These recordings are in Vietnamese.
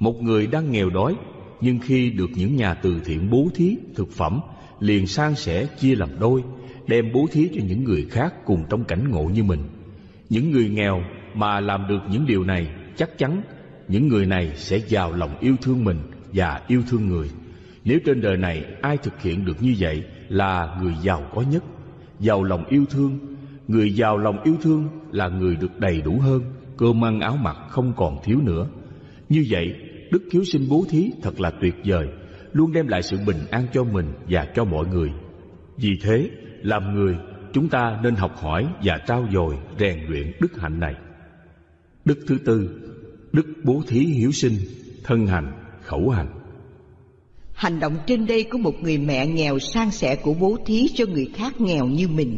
Một người đang nghèo đói, nhưng khi được những nhà từ thiện bố thí thực phẩm, liền san sẻ chia làm đôi, đem bố thí cho những người khác cùng trong cảnh ngộ như mình. Những người nghèo mà làm được những điều này, chắc chắn những người này sẽ giàu lòng yêu thương mình và yêu thương người. Nếu trên đời này ai thực hiện được như vậy là người giàu có nhất. Giàu lòng yêu thương, người giàu lòng yêu thương là người được đầy đủ hơn, cơm ăn áo mặc không còn thiếu nữa. Như vậy, đức hiếu sinh bố thí thật là tuyệt vời, luôn đem lại sự bình an cho mình và cho mọi người. Vì thế, làm người, chúng ta nên học hỏi và trau dồi rèn luyện đức hạnh này. Đức thứ tư, đức bố thí hiếu sinh, thân hành, khẩu hành. Hành động trên đây của một người mẹ nghèo san sẻ của bố thí cho người khác nghèo như mình.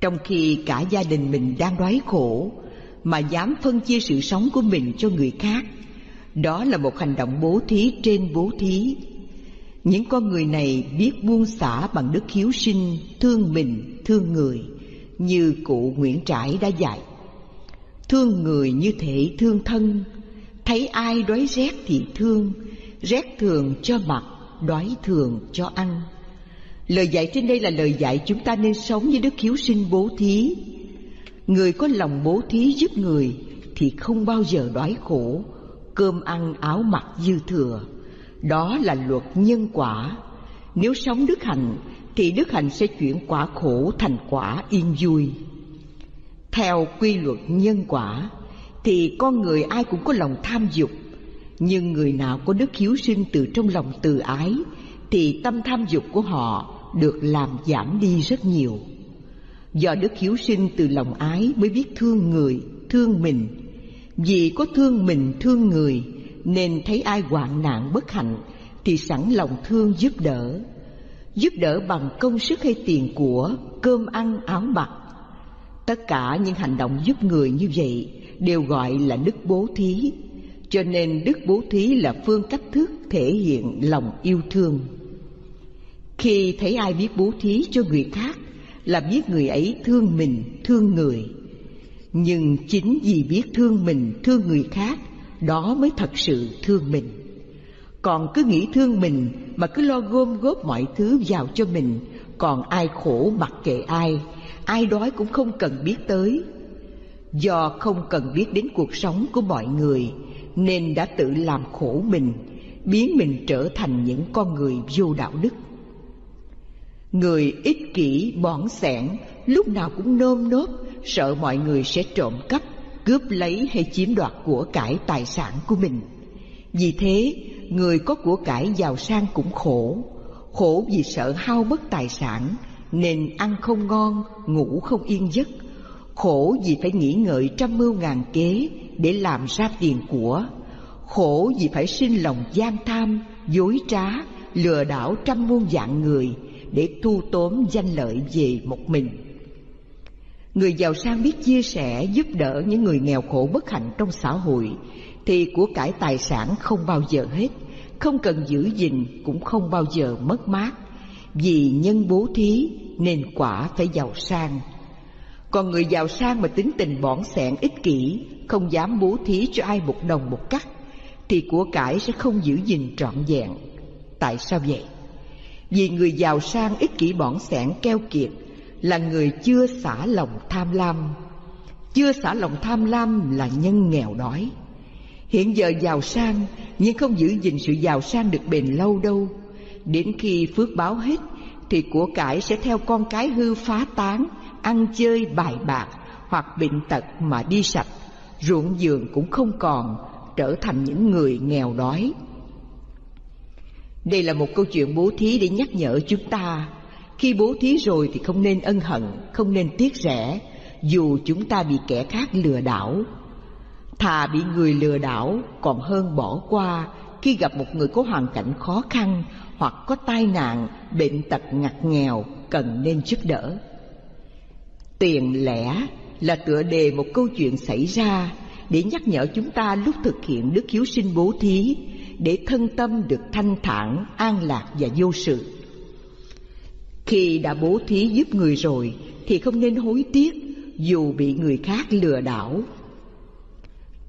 Trong khi cả gia đình mình đang đói khổ, mà dám phân chia sự sống của mình cho người khác, đó là một hành động bố thí trên bố thí. Những con người này biết buông xả bằng đức hiếu sinh, thương mình, thương người, như cụ Nguyễn Trãi đã dạy. Thương người như thể thương thân, thấy ai đói rét thì thương, rét thường cho mặc, đói thường cho ăn. Lời dạy trên đây là lời dạy chúng ta nên sống với đức hiếu sinh bố thí. Người có lòng bố thí giúp người thì không bao giờ đói khổ, cơm ăn áo mặc dư thừa. Đó là luật nhân quả. Nếu sống đức hạnh thì đức hạnh sẽ chuyển quả khổ thành quả yên vui. Theo quy luật nhân quả thì con người ai cũng có lòng tham dục, nhưng người nào có đức hiếu sinh từ trong lòng từ ái thì tâm tham dục của họ được làm giảm đi rất nhiều. Do đức hiếu sinh từ lòng ái mới biết thương người, thương mình. Vì có thương mình, thương người nên thấy ai hoạn nạn bất hạnh thì sẵn lòng thương giúp đỡ. Giúp đỡ bằng công sức hay tiền của, cơm ăn áo mặc. Tất cả những hành động giúp người như vậy đều gọi là đức bố thí. Cho nên đức bố thí là phương cách thức thể hiện lòng yêu thương. Khi thấy ai biết bố thí cho người khác là biết người ấy thương mình, thương người. Nhưng chính vì biết thương mình, thương người khác, đó mới thật sự thương mình. Còn cứ nghĩ thương mình mà cứ lo gom góp mọi thứ vào cho mình, còn ai khổ mặc kệ ai, ai đói cũng không cần biết tới. Do không cần biết đến cuộc sống của mọi người nên đã tự làm khổ mình, biến mình trở thành những con người vô đạo đức. Người ích kỷ, bỏng sẻn, lúc nào cũng nơm nớp, sợ mọi người sẽ trộm cắp, cướp lấy hay chiếm đoạt của cải tài sản của mình. Vì thế, người có của cải giàu sang cũng khổ. Khổ vì sợ hao mất tài sản, nên ăn không ngon, ngủ không yên giấc. Khổ vì phải nghĩ ngợi trăm mưu ngàn kế để làm ra tiền của. Khổ vì phải sinh lòng gian tham, dối trá, lừa đảo trăm muôn dạng người để thu tóm danh lợi về một mình. Người giàu sang biết chia sẻ, giúp đỡ những người nghèo khổ bất hạnh trong xã hội thì của cải tài sản không bao giờ hết, không cần giữ gìn cũng không bao giờ mất mát. Vì nhân bố thí nên quả phải giàu sang. Còn người giàu sang mà tính tình bỏng sẻn, ích kỷ, không dám bố thí cho ai một đồng một cắc thì của cải sẽ không giữ gìn trọn vẹn. Tại sao vậy? Vì người giàu sang, ích kỷ, bỏng sẻn, keo kiệt là người chưa xả lòng tham lam. Chưa xả lòng tham lam là nhân nghèo đói. Hiện giờ giàu sang nhưng không giữ gìn sự giàu sang được bền lâu đâu. Đến khi phước báo hết thì của cải sẽ theo con cái hư phá tán, ăn chơi bài bạc hoặc bệnh tật mà đi sạch. Ruộng vườn cũng không còn, trở thành những người nghèo đói. Đây là một câu chuyện bố thí để nhắc nhở chúng ta. Khi bố thí rồi thì không nên ân hận, không nên tiếc rẻ, dù chúng ta bị kẻ khác lừa đảo. Thà bị người lừa đảo còn hơn bỏ qua khi gặp một người có hoàn cảnh khó khăn hoặc có tai nạn, bệnh tật ngặt nghèo, cần nên giúp đỡ. Tiền lẻ là tựa đề một câu chuyện xảy ra để nhắc nhở chúng ta lúc thực hiện đức hiếu sinh bố thí, để thân tâm được thanh thản, an lạc và vô sự. Khi đã bố thí giúp người rồi thì không nên hối tiếc dù bị người khác lừa đảo.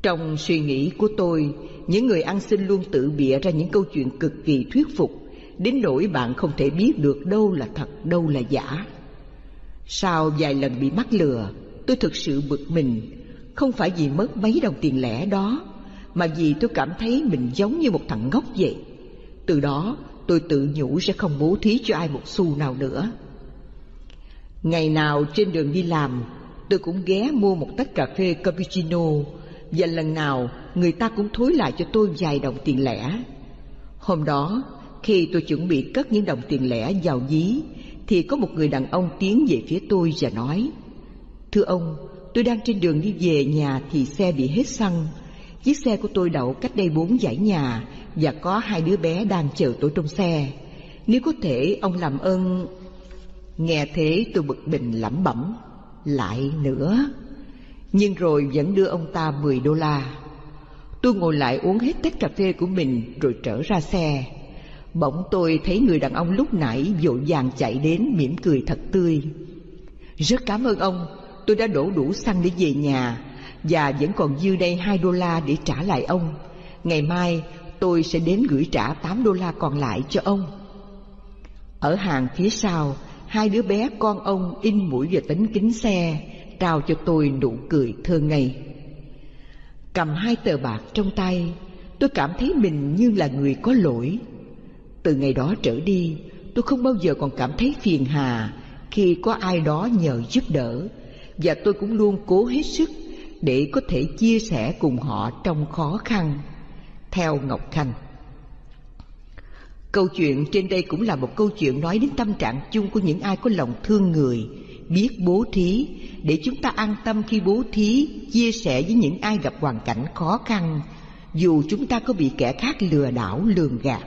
Trong suy nghĩ của tôi những người ăn xin luôn tự bịa ra những câu chuyện cực kỳ thuyết phục, đến nỗi bạn không thể biết được đâu là thật, đâu là giả. Sau vài lần bị mắc lừa, tôi thực sự bực mình, không phải vì mất mấy đồng tiền lẻ đó, mà vì tôi cảm thấy mình giống như một thằng ngốc vậy. Từ đó, tôi tự nhủ sẽ không bố thí cho ai một xu nào nữa. Ngày nào trên đường đi làm, tôi cũng ghé mua một tách cà phê cappuccino, và lần nào người ta cũng thối lại cho tôi vài đồng tiền lẻ. Hôm đó, khi tôi chuẩn bị cất những đồng tiền lẻ vào ví, thì có một người đàn ông tiến về phía tôi và nói: "Thưa ông, tôi đang trên đường đi về nhà thì xe bị hết xăng. Chiếc xe của tôi đậu cách đây 4 dãy nhà và có 2 đứa bé đang chờ tôi trong xe. Nếu có thể, ông làm ơn..." Nghe thế tôi bực mình lẩm bẩm: "Lại nữa." Nhưng rồi vẫn đưa ông ta 10 đô la. Tôi ngồi lại uống hết tách cà phê của mình rồi trở ra xe. Bỗng tôi thấy người đàn ông lúc nãy vội vàng chạy đến, mỉm cười thật tươi: "Rất cảm ơn ông, tôi đã đổ đủ xăng để về nhà và vẫn còn dư đây 2 đô la để trả lại ông. Ngày mai tôi sẽ đến gửi trả 8 đô la còn lại cho ông." Ở hàng phía sau, 2 đứa bé con ông in mũi vào tấm kính xe, trao cho tôi nụ cười thơ ngây. Cầm 2 tờ bạc trong tay, tôi cảm thấy mình như là người có lỗi. Từ ngày đó trở đi, tôi không bao giờ còn cảm thấy phiền hà khi có ai đó nhờ giúp đỡ, và tôi cũng luôn cố hết sức để có thể chia sẻ cùng họ trong khó khăn. Theo Ngọc Khanh. Câu chuyện trên đây cũng là một câu chuyện nói đến tâm trạng chung của những ai có lòng thương người, biết bố thí, để chúng ta an tâm khi bố thí, chia sẻ với những ai gặp hoàn cảnh khó khăn, dù chúng ta có bị kẻ khác lừa đảo, lường gạt.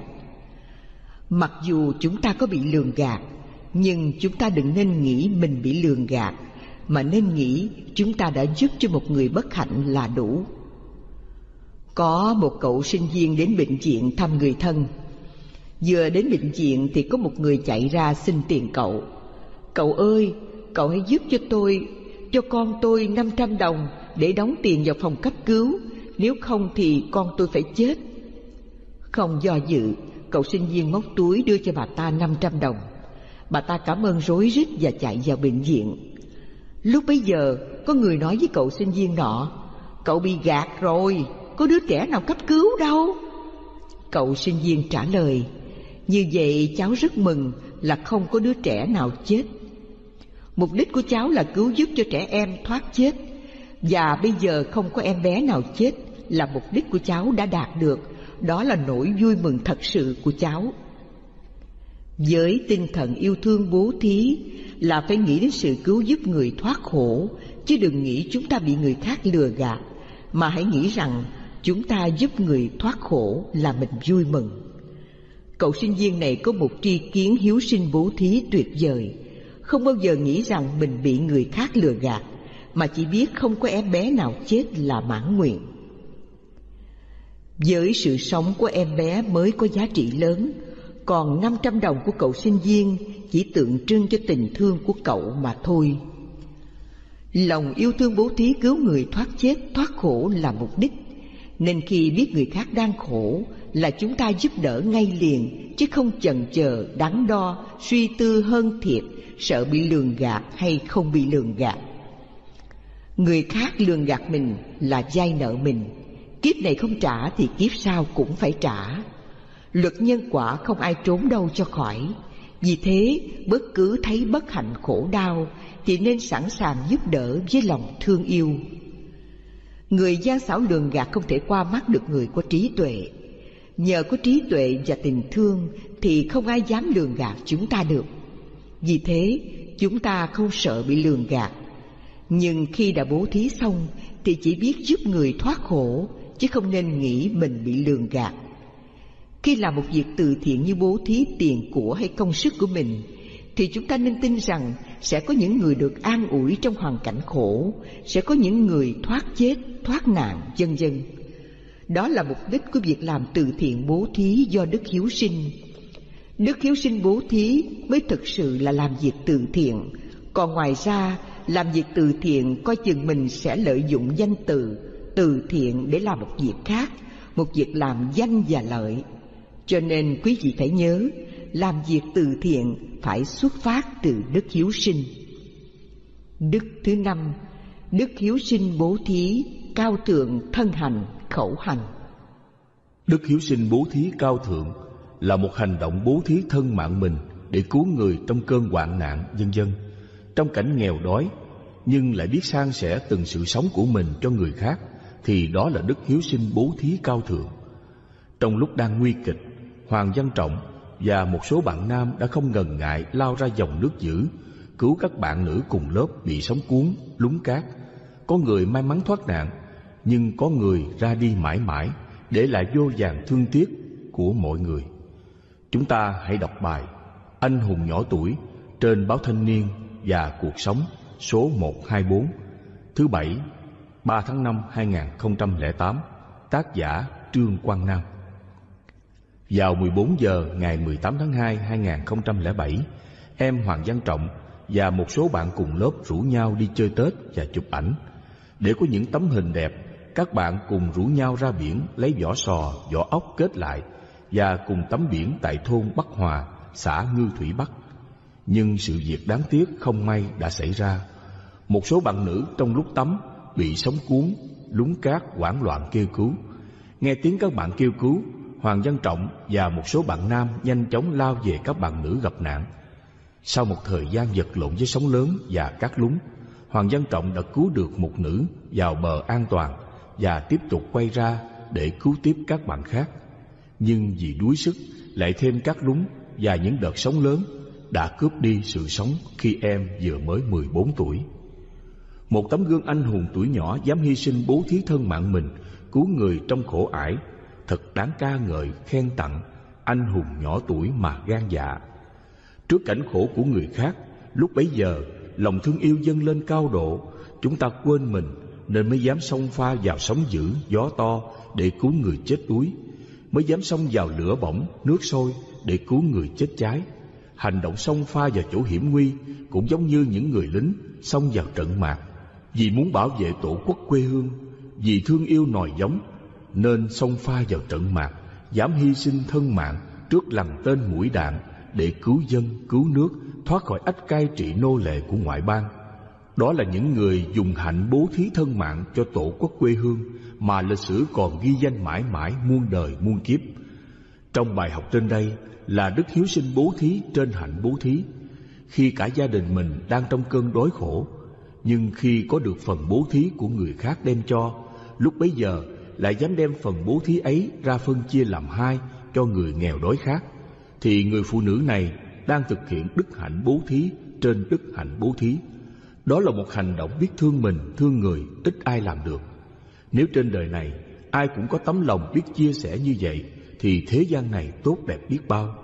Mặc dù chúng ta có bị lường gạt, nhưng chúng ta đừng nên nghĩ mình bị lường gạt, mà nên nghĩ chúng ta đã giúp cho một người bất hạnh là đủ. Có một cậu sinh viên đến bệnh viện thăm người thân. Vừa đến bệnh viện thì có một người chạy ra xin tiền cậu. "Cậu ơi, cậu hãy giúp cho tôi, cho con tôi 500 đồng để đóng tiền vào phòng cấp cứu, nếu không thì con tôi phải chết." Không do dự, cậu sinh viên móc túi đưa cho bà ta 500 đồng. Bà ta cảm ơn rối rít và chạy vào bệnh viện. Lúc bấy giờ, có người nói với cậu sinh viên nọ: "Cậu bị gạt rồi, có đứa trẻ nào cấp cứu đâu." Cậu sinh viên trả lời: "Như vậy cháu rất mừng là không có đứa trẻ nào chết. Mục đích của cháu là cứu giúp cho trẻ em thoát chết, và bây giờ không có em bé nào chết là mục đích của cháu đã đạt được. Đó là nỗi vui mừng thật sự của cháu." Với tinh thần yêu thương bố thí là phải nghĩ đến sự cứu giúp người thoát khổ, chứ đừng nghĩ chúng ta bị người khác lừa gạt, mà hãy nghĩ rằng chúng ta giúp người thoát khổ là mình vui mừng. Cậu sinh viên này có một tri kiến hiếu sinh bố thí tuyệt vời, không bao giờ nghĩ rằng mình bị người khác lừa gạt, mà chỉ biết không có em bé nào chết là mãn nguyện. Với sự sống của em bé mới có giá trị lớn, còn 500 đồng của cậu sinh viên chỉ tượng trưng cho tình thương của cậu mà thôi. Lòng yêu thương bố thí cứu người thoát chết, thoát khổ là mục đích, nên khi biết người khác đang khổ là chúng ta giúp đỡ ngay liền, chứ không chần chờ, đắn đo, suy tư hơn thiệt, sợ bị lường gạt hay không bị lường gạt. Người khác lường gạt mình là vay nợ mình, kiếp này không trả thì kiếp sau cũng phải trả. Luật nhân quả không ai trốn đâu cho khỏi. Vì thế, bất cứ thấy bất hạnh khổ đau thì nên sẵn sàng giúp đỡ với lòng thương yêu. Người gian xảo lường gạt không thể qua mắt được người có trí tuệ. Nhờ có trí tuệ và tình thương thì không ai dám lường gạt chúng ta được. Vì thế, chúng ta không sợ bị lường gạt. Nhưng khi đã bố thí xong thì chỉ biết giúp người thoát khổ, chứ không nên nghĩ mình bị lường gạt. Khi làm một việc từ thiện như bố thí tiền của hay công sức của mình, thì chúng ta nên tin rằng sẽ có những người được an ủi trong hoàn cảnh khổ, sẽ có những người thoát chết, thoát nạn, vân vân. Đó là mục đích của việc làm từ thiện bố thí do đức hiếu sinh. Đức hiếu sinh bố thí mới thực sự là làm việc từ thiện, còn ngoài ra, làm việc từ thiện coi chừng mình sẽ lợi dụng danh từ từ thiện để làm một việc khác, một việc làm danh và lợi. Cho nên quý vị phải nhớ, làm việc từ thiện phải xuất phát từ đức hiếu sinh. Đức thứ năm, đức hiếu sinh bố thí, cao thượng thân hành, khẩu hành. Đức hiếu sinh bố thí cao thượng là một hành động bố thí thân mạng mình để cứu người trong cơn hoạn nạn, vân vân, trong cảnh nghèo đói, nhưng lại biết san sẻ từng sự sống của mình cho người khác, thì đó là đức hiếu sinh bố thí cao thượng. Trong lúc đang nguy kịch, Hoàng Văn Trọng và một số bạn nam đã không ngần ngại lao ra dòng nước dữ, cứu các bạn nữ cùng lớp bị sóng cuốn, lún cát. Có người may mắn thoát nạn, nhưng có người ra đi mãi mãi, để lại vô vàn thương tiếc của mọi người. Chúng ta hãy đọc bài Anh hùng nhỏ tuổi trên báo Thanh Niên và Cuộc Sống số 124, thứ Bảy, 3 tháng 5 2008, tác giả Trương Quang Nam. Vào 14 giờ ngày 18 tháng 2 2007, em Hoàng Văn Trọng và một số bạn cùng lớp rủ nhau đi chơi Tết và chụp ảnh. Để có những tấm hình đẹp, các bạn cùng rủ nhau ra biển lấy vỏ sò, vỏ ốc kết lại và cùng tắm biển tại thôn Bắc Hòa, xã Ngư Thủy Bắc. Nhưng sự việc đáng tiếc không may đã xảy ra. Một số bạn nữ trong lúc tắm bị sóng cuốn, lún cát, hoảng loạn kêu cứu. Nghe tiếng các bạn kêu cứu, Hoàng Văn Trọng và một số bạn nam nhanh chóng lao về các bạn nữ gặp nạn. Sau một thời gian vật lộn với sóng lớn và cát lún, Hoàng Văn Trọng đã cứu được một nữ vào bờ an toàn và tiếp tục quay ra để cứu tiếp các bạn khác. Nhưng vì đuối sức, lại thêm cát lún và những đợt sóng lớn, đã cướp đi sự sống khi em vừa mới 14 tuổi. Một tấm gương anh hùng tuổi nhỏ dám hy sinh bố thí thân mạng mình, cứu người trong khổ ải, thật đáng ca ngợi, khen tặng, anh hùng nhỏ tuổi mà gan dạ. Trước cảnh khổ của người khác, lúc bấy giờ, lòng thương yêu dâng lên cao độ, chúng ta quên mình nên mới dám xông pha vào sóng dữ, gió to để cứu người chết đuối, mới dám xông vào lửa bỏng, nước sôi để cứu người chết cháy. Hành động xông pha vào chỗ hiểm nguy cũng giống như những người lính xông vào trận mạc, vì muốn bảo vệ tổ quốc quê hương, vì thương yêu nòi giống nên xông pha vào trận mạc, dám hy sinh thân mạng trước lằn tên mũi đạn để cứu dân, cứu nước, thoát khỏi ách cai trị nô lệ của ngoại bang. Đó là những người dùng hạnh bố thí thân mạng cho tổ quốc quê hương mà lịch sử còn ghi danh mãi mãi muôn đời muôn kiếp. Trong bài học trên đây là đức hiếu sinh bố thí trên hạnh bố thí. Khi cả gia đình mình đang trong cơn đói khổ, nhưng khi có được phần bố thí của người khác đem cho, lúc bấy giờ lại dám đem phần bố thí ấy ra phân chia làm hai cho người nghèo đói khác, thì người phụ nữ này đang thực hiện đức hạnh bố thí trên đức hạnh bố thí. Đó là một hành động biết thương mình, thương người, ít ai làm được. Nếu trên đời này ai cũng có tấm lòng biết chia sẻ như vậy, thì thế gian này tốt đẹp biết bao.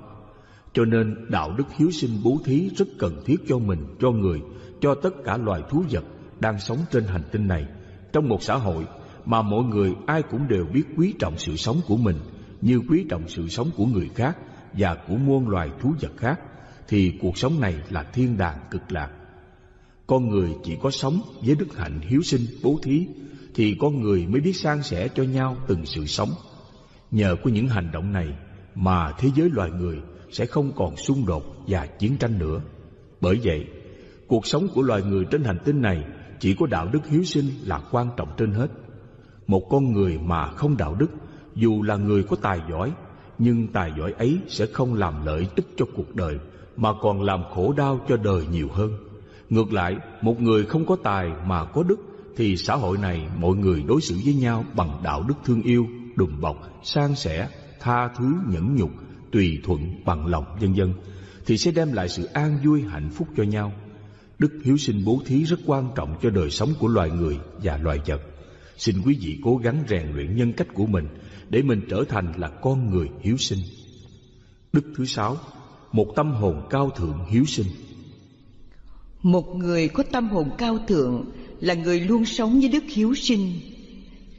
Cho nên đạo đức hiếu sinh bố thí rất cần thiết cho mình, cho người, cho tất cả loài thú vật đang sống trên hành tinh này. Trong một xã hội mà mọi người ai cũng đều biết quý trọng sự sống của mình như quý trọng sự sống của người khác và của muôn loài thú vật khác, thì cuộc sống này là thiên đàng cực lạc. Con người chỉ có sống với đức hạnh hiếu sinh bố thí thì con người mới biết san sẻ cho nhau từng sự sống. Nhờ có những hành động này mà thế giới loài người sẽ không còn xung đột và chiến tranh nữa. Bởi vậy, cuộc sống của loài người trên hành tinh này chỉ có đạo đức hiếu sinh là quan trọng trên hết. Một con người mà không đạo đức, dù là người có tài giỏi, nhưng tài giỏi ấy sẽ không làm lợi ích cho cuộc đời mà còn làm khổ đau cho đời nhiều hơn. Ngược lại, một người không có tài mà có đức thì xã hội này mọi người đối xử với nhau bằng đạo đức thương yêu, đùm bọc, san sẻ, tha thứ, nhẫn nhục, tùy thuận, bằng lòng, vân vân, thì sẽ đem lại sự an vui, hạnh phúc cho nhau. Đức hiếu sinh bố thí rất quan trọng cho đời sống của loài người và loài vật. Xin quý vị cố gắng rèn luyện nhân cách của mình để mình trở thành là con người hiếu sinh. Đức thứ sáu, một tâm hồn cao thượng hiếu sinh. Một người có tâm hồn cao thượng là người luôn sống với đức hiếu sinh.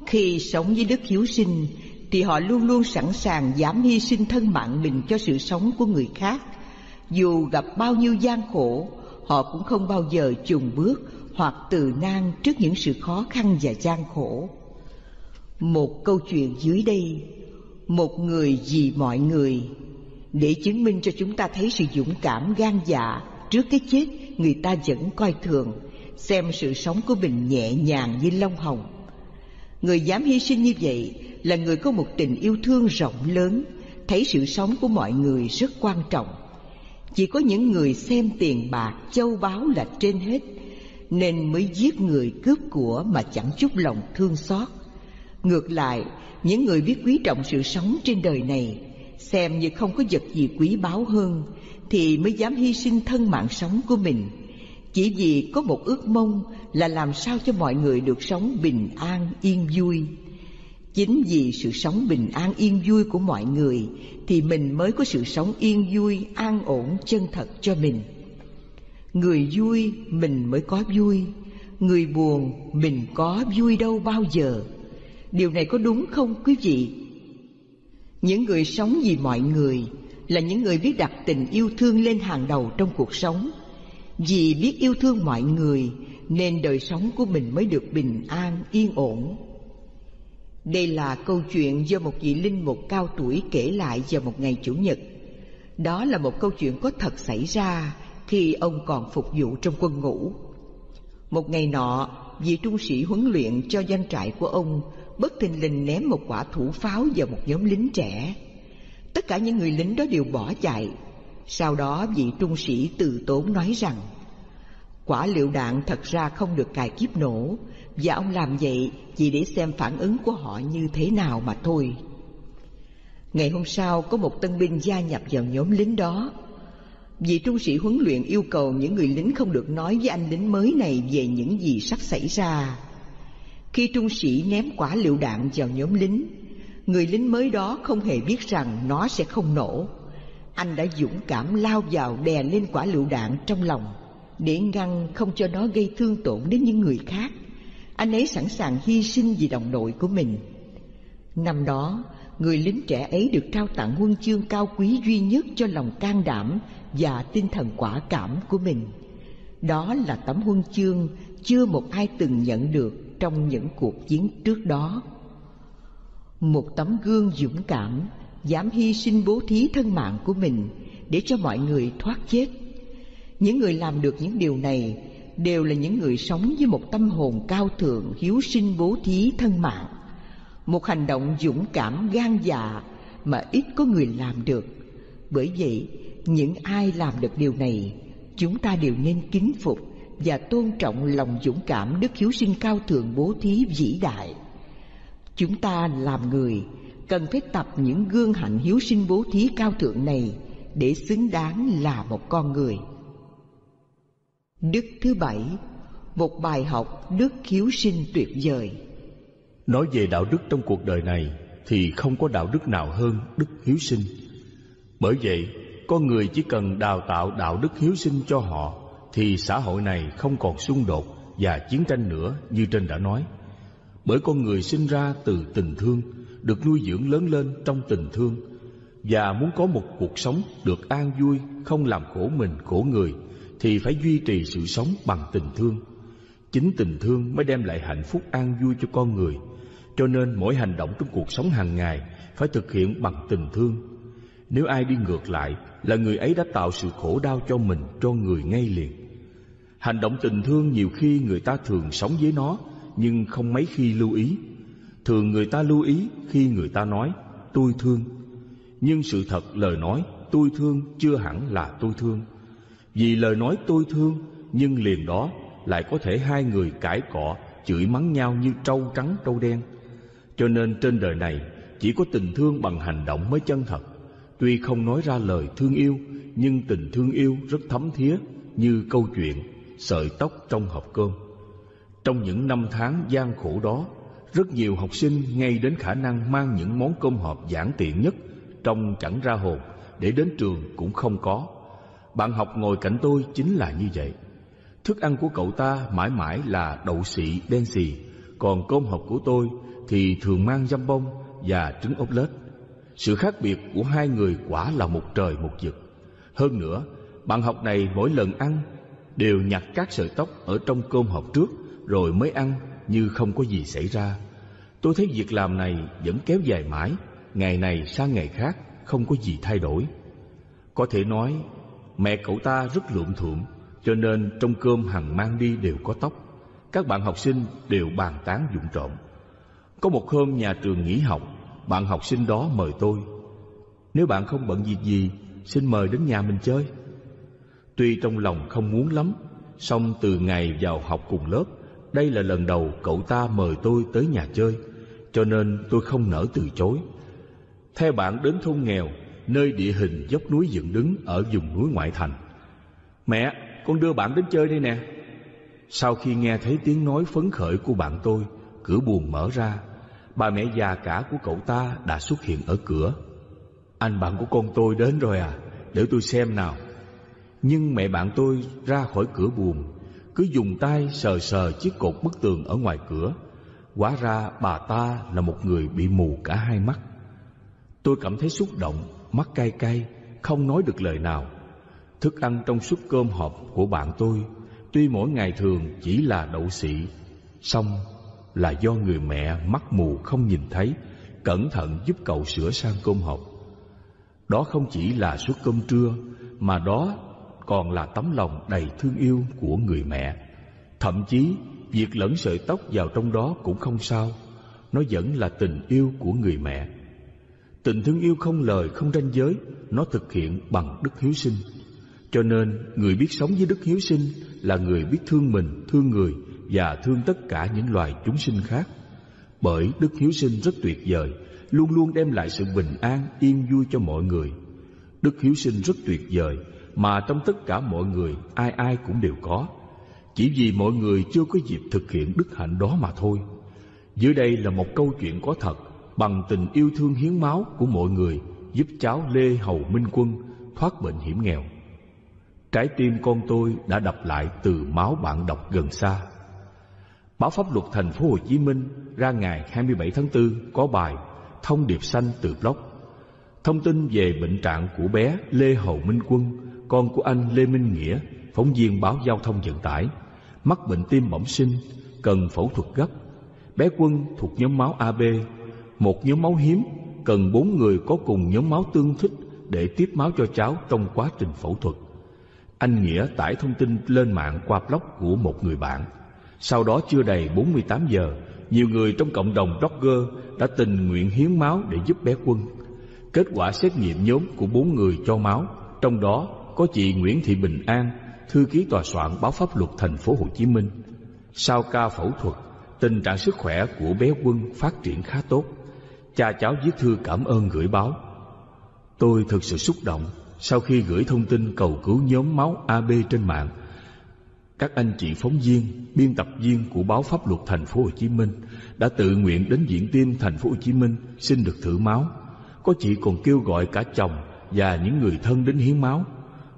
Khi sống với đức hiếu sinh thì họ luôn luôn sẵn sàng dám hy sinh thân mạng mình cho sự sống của người khác. Dù gặp bao nhiêu gian khổ, họ cũng không bao giờ chùn bước hoặc từ nan trước những sự khó khăn và gian khổ. Một câu chuyện dưới đây, một người vì mọi người, để chứng minh cho chúng ta thấy sự dũng cảm gan dạ trước cái chết người ta vẫn coi thường, xem sự sống của mình nhẹ nhàng như lông hồng. Người dám hy sinh như vậy là người có một tình yêu thương rộng lớn, thấy sự sống của mọi người rất quan trọng. Chỉ có những người xem tiền bạc, châu báu là trên hết, nên mới giết người cướp của mà chẳng chút lòng thương xót. Ngược lại, những người biết quý trọng sự sống trên đời này, xem như không có vật gì quý báu hơn, thì mới dám hy sinh thân mạng sống của mình, chỉ vì có một ước mong là làm sao cho mọi người được sống bình an, yên vui. Chính vì sự sống bình an, yên vui của mọi người thì mình mới có sự sống yên vui, an ổn, chân thật cho mình. Người vui mình mới có vui, người buồn mình có vui đâu bao giờ. Điều này có đúng không quý vị? Những người sống vì mọi người là những người biết đặt tình yêu thương lên hàng đầu trong cuộc sống. Vì biết yêu thương mọi người nên đời sống của mình mới được bình an, yên ổn. Đây là câu chuyện do một vị linh mục cao tuổi kể lại vào một ngày Chủ nhật. Đó là một câu chuyện có thật xảy ra khi ông còn phục vụ trong quân ngũ. Một ngày nọ, vị trung sĩ huấn luyện cho doanh trại của ông bất thình lình ném một quả thủ pháo vào một nhóm lính trẻ. Tất cả những người lính đó đều bỏ chạy. Sau đó vị trung sĩ từ tốn nói rằng quả lựu đạn thật ra không được cài kíp nổ, và ông làm vậy chỉ để xem phản ứng của họ như thế nào mà thôi. Ngày hôm sau có một tân binh gia nhập vào nhóm lính đó. Vị trung sĩ huấn luyện yêu cầu những người lính không được nói với anh lính mới này về những gì sắp xảy ra. Khi trung sĩ ném quả lựu đạn vào nhóm lính, người lính mới đó không hề biết rằng nó sẽ không nổ. Anh đã dũng cảm lao vào đè lên quả lựu đạn trong lòng để ngăn không cho nó gây thương tổn đến những người khác. Anh ấy sẵn sàng hy sinh vì đồng đội của mình. Năm đó, người lính trẻ ấy được trao tặng huân chương cao quý duy nhất cho lòng can đảm và tinh thần quả cảm của mình. Đó là tấm huân chương chưa một ai từng nhận được trong những cuộc chiến trước đó. Một tấm gương dũng cảm, dám hy sinh bố thí thân mạng của mình để cho mọi người thoát chết. Những người làm được những điều này đều là những người sống với một tâm hồn cao thượng, hiếu sinh bố thí thân mạng. Một hành động dũng cảm gan dạ mà ít có người làm được. Bởi vậy, những ai làm được điều này, chúng ta đều nên kính phục và tôn trọng lòng dũng cảm, đức hiếu sinh cao thượng, bố thí vĩ đại. Chúng ta làm người cần phải tập những gương hạnh hiếu sinh bố thí cao thượng này để xứng đáng là một con người. Đức thứ bảy, một bài học đức hiếu sinh tuyệt vời. Nói về đạo đức trong cuộc đời này thì không có đạo đức nào hơn đức hiếu sinh. Bởi vậy, con người chỉ cần đào tạo đạo đức hiếu sinh cho họ thì xã hội này không còn xung đột và chiến tranh nữa như trên đã nói. Bởi con người sinh ra từ tình thương, được nuôi dưỡng lớn lên trong tình thương, và muốn có một cuộc sống được an vui, không làm khổ mình khổ người, thì phải duy trì sự sống bằng tình thương. Chính tình thương mới đem lại hạnh phúc an vui cho con người. Cho nên mỗi hành động trong cuộc sống hàng ngày phải thực hiện bằng tình thương. Nếu ai đi ngược lại là người ấy đã tạo sự khổ đau cho mình, cho người ngay liền. Hành động tình thương nhiều khi người ta thường sống với nó, nhưng không mấy khi lưu ý. Thường người ta lưu ý khi người ta nói tôi thương, nhưng sự thật lời nói tôi thương chưa hẳn là tôi thương. Vì lời nói tôi thương nhưng liền đó lại có thể hai người cãi cọ, chửi mắng nhau như trâu trắng trâu đen. Cho nên trên đời này chỉ có tình thương bằng hành động mới chân thật. Tuy không nói ra lời thương yêu, nhưng tình thương yêu rất thấm thía, như câu chuyện sợi tóc trong hộp cơm. Trong những năm tháng gian khổ đó, rất nhiều học sinh ngay đến khả năng mang những món cơm hộp giản tiện nhất, trông chẳng ra hồn, để đến trường cũng không có. Bạn học ngồi cạnh tôi chính là như vậy. Thức ăn của cậu ta mãi mãi là đậu xị đen xì, còn cơm hộp của tôi thì thường mang dăm bông và trứng ốp lết. Sự khác biệt của hai người quả là một trời một vực. Hơn nữa, bạn học này mỗi lần ăn đều nhặt các sợi tóc ở trong cơm hộp trước rồi mới ăn như không có gì xảy ra. Tôi thấy việc làm này vẫn kéo dài mãi, ngày này sang ngày khác, không có gì thay đổi. Có thể nói, mẹ cậu ta rất luộm thuộm, cho nên trong cơm Hằng mang đi đều có tóc. Các bạn học sinh đều bàn tán vụng trộm. Có một hôm nhà trường nghỉ học, bạn học sinh đó mời tôi. Nếu bạn không bận việc gì, xin mời đến nhà mình chơi. Tuy trong lòng không muốn lắm, song từ ngày vào học cùng lớp, đây là lần đầu cậu ta mời tôi tới nhà chơi, cho nên tôi không nỡ từ chối. Theo bạn đến thôn nghèo, nơi địa hình dốc núi dựng đứng ở vùng núi ngoại thành. Mẹ, con đưa bạn đến chơi đây nè. Sau khi nghe thấy tiếng nói phấn khởi của bạn tôi, cửa buồng mở ra. Bà mẹ già cả của cậu ta đã xuất hiện ở cửa. Anh bạn của con tôi đến rồi à, để tôi xem nào. Nhưng mẹ bạn tôi ra khỏi cửa buồng, cứ dùng tay sờ sờ chiếc cột bức tường ở ngoài cửa. Hóa ra bà ta là một người bị mù cả hai mắt. Tôi cảm thấy xúc động, mắt cay cay, không nói được lời nào. Thức ăn trong suất cơm hộp của bạn tôi, tuy mỗi ngày thường chỉ là đậu xị, song là do người mẹ mắt mù không nhìn thấy, cẩn thận giúp cậu sửa sang cơm hộp. Đó không chỉ là suất cơm trưa, mà đó còn là tấm lòng đầy thương yêu của người mẹ. Thậm chí, việc lẫn sợi tóc vào trong đó cũng không sao, nó vẫn là tình yêu của người mẹ. Tình thương yêu không lời, không ranh giới, nó thực hiện bằng đức hiếu sinh. Cho nên, người biết sống với đức hiếu sinh là người biết thương mình, thương người và thương tất cả những loài chúng sinh khác. Bởi đức hiếu sinh rất tuyệt vời, luôn luôn đem lại sự bình an, yên vui cho mọi người. Đức hiếu sinh rất tuyệt vời, mà trong tất cả mọi người, ai ai cũng đều có. Chỉ vì mọi người chưa có dịp thực hiện đức hạnh đó mà thôi. Dưới đây là một câu chuyện có thật, bằng tình yêu thương hiến máu của mọi người giúp cháu Lê Hầu Minh Quân thoát bệnh hiểm nghèo. Trái tim con tôi đã đập lại từ máu bạn đọc gần xa. Báo Pháp Luật Thành phố Hồ Chí Minh ra ngày 27 tháng 4 có bài Thông điệp xanh từ blog. Thông tin về bệnh trạng của bé Lê Hầu Minh Quân, con của anh Lê Minh Nghĩa, phóng viên báo Giao thông Vận tải, mắc bệnh tim bẩm sinh, cần phẫu thuật gấp. Bé Quân thuộc nhóm máu AB, một nhóm máu hiếm, cần 4 người có cùng nhóm máu tương thích để tiếp máu cho cháu trong quá trình phẫu thuật. Anh Nghĩa tải thông tin lên mạng qua blog của một người bạn. Sau đó chưa đầy 48 giờ, nhiều người trong cộng đồng blogger đã tình nguyện hiến máu để giúp bé Quân. Kết quả xét nghiệm nhóm của 4 người cho máu, trong đó có chị Nguyễn Thị Bình An, thư ký tòa soạn Báo Pháp Luật Thành phố Hồ Chí Minh. Sau ca phẫu thuật, tình trạng sức khỏe của bé Quân phát triển khá tốt. Cha cháu viết thư cảm ơn gửi báo. Tôi thực sự xúc động sau khi gửi thông tin cầu cứu nhóm máu AB trên mạng. Các anh chị phóng viên, biên tập viên của Báo Pháp Luật Thành phố Hồ Chí Minh đã tự nguyện đến Viện Tim Thành phố Hồ Chí Minh xin được thử máu. Có chị còn kêu gọi cả chồng và những người thân đến hiến máu.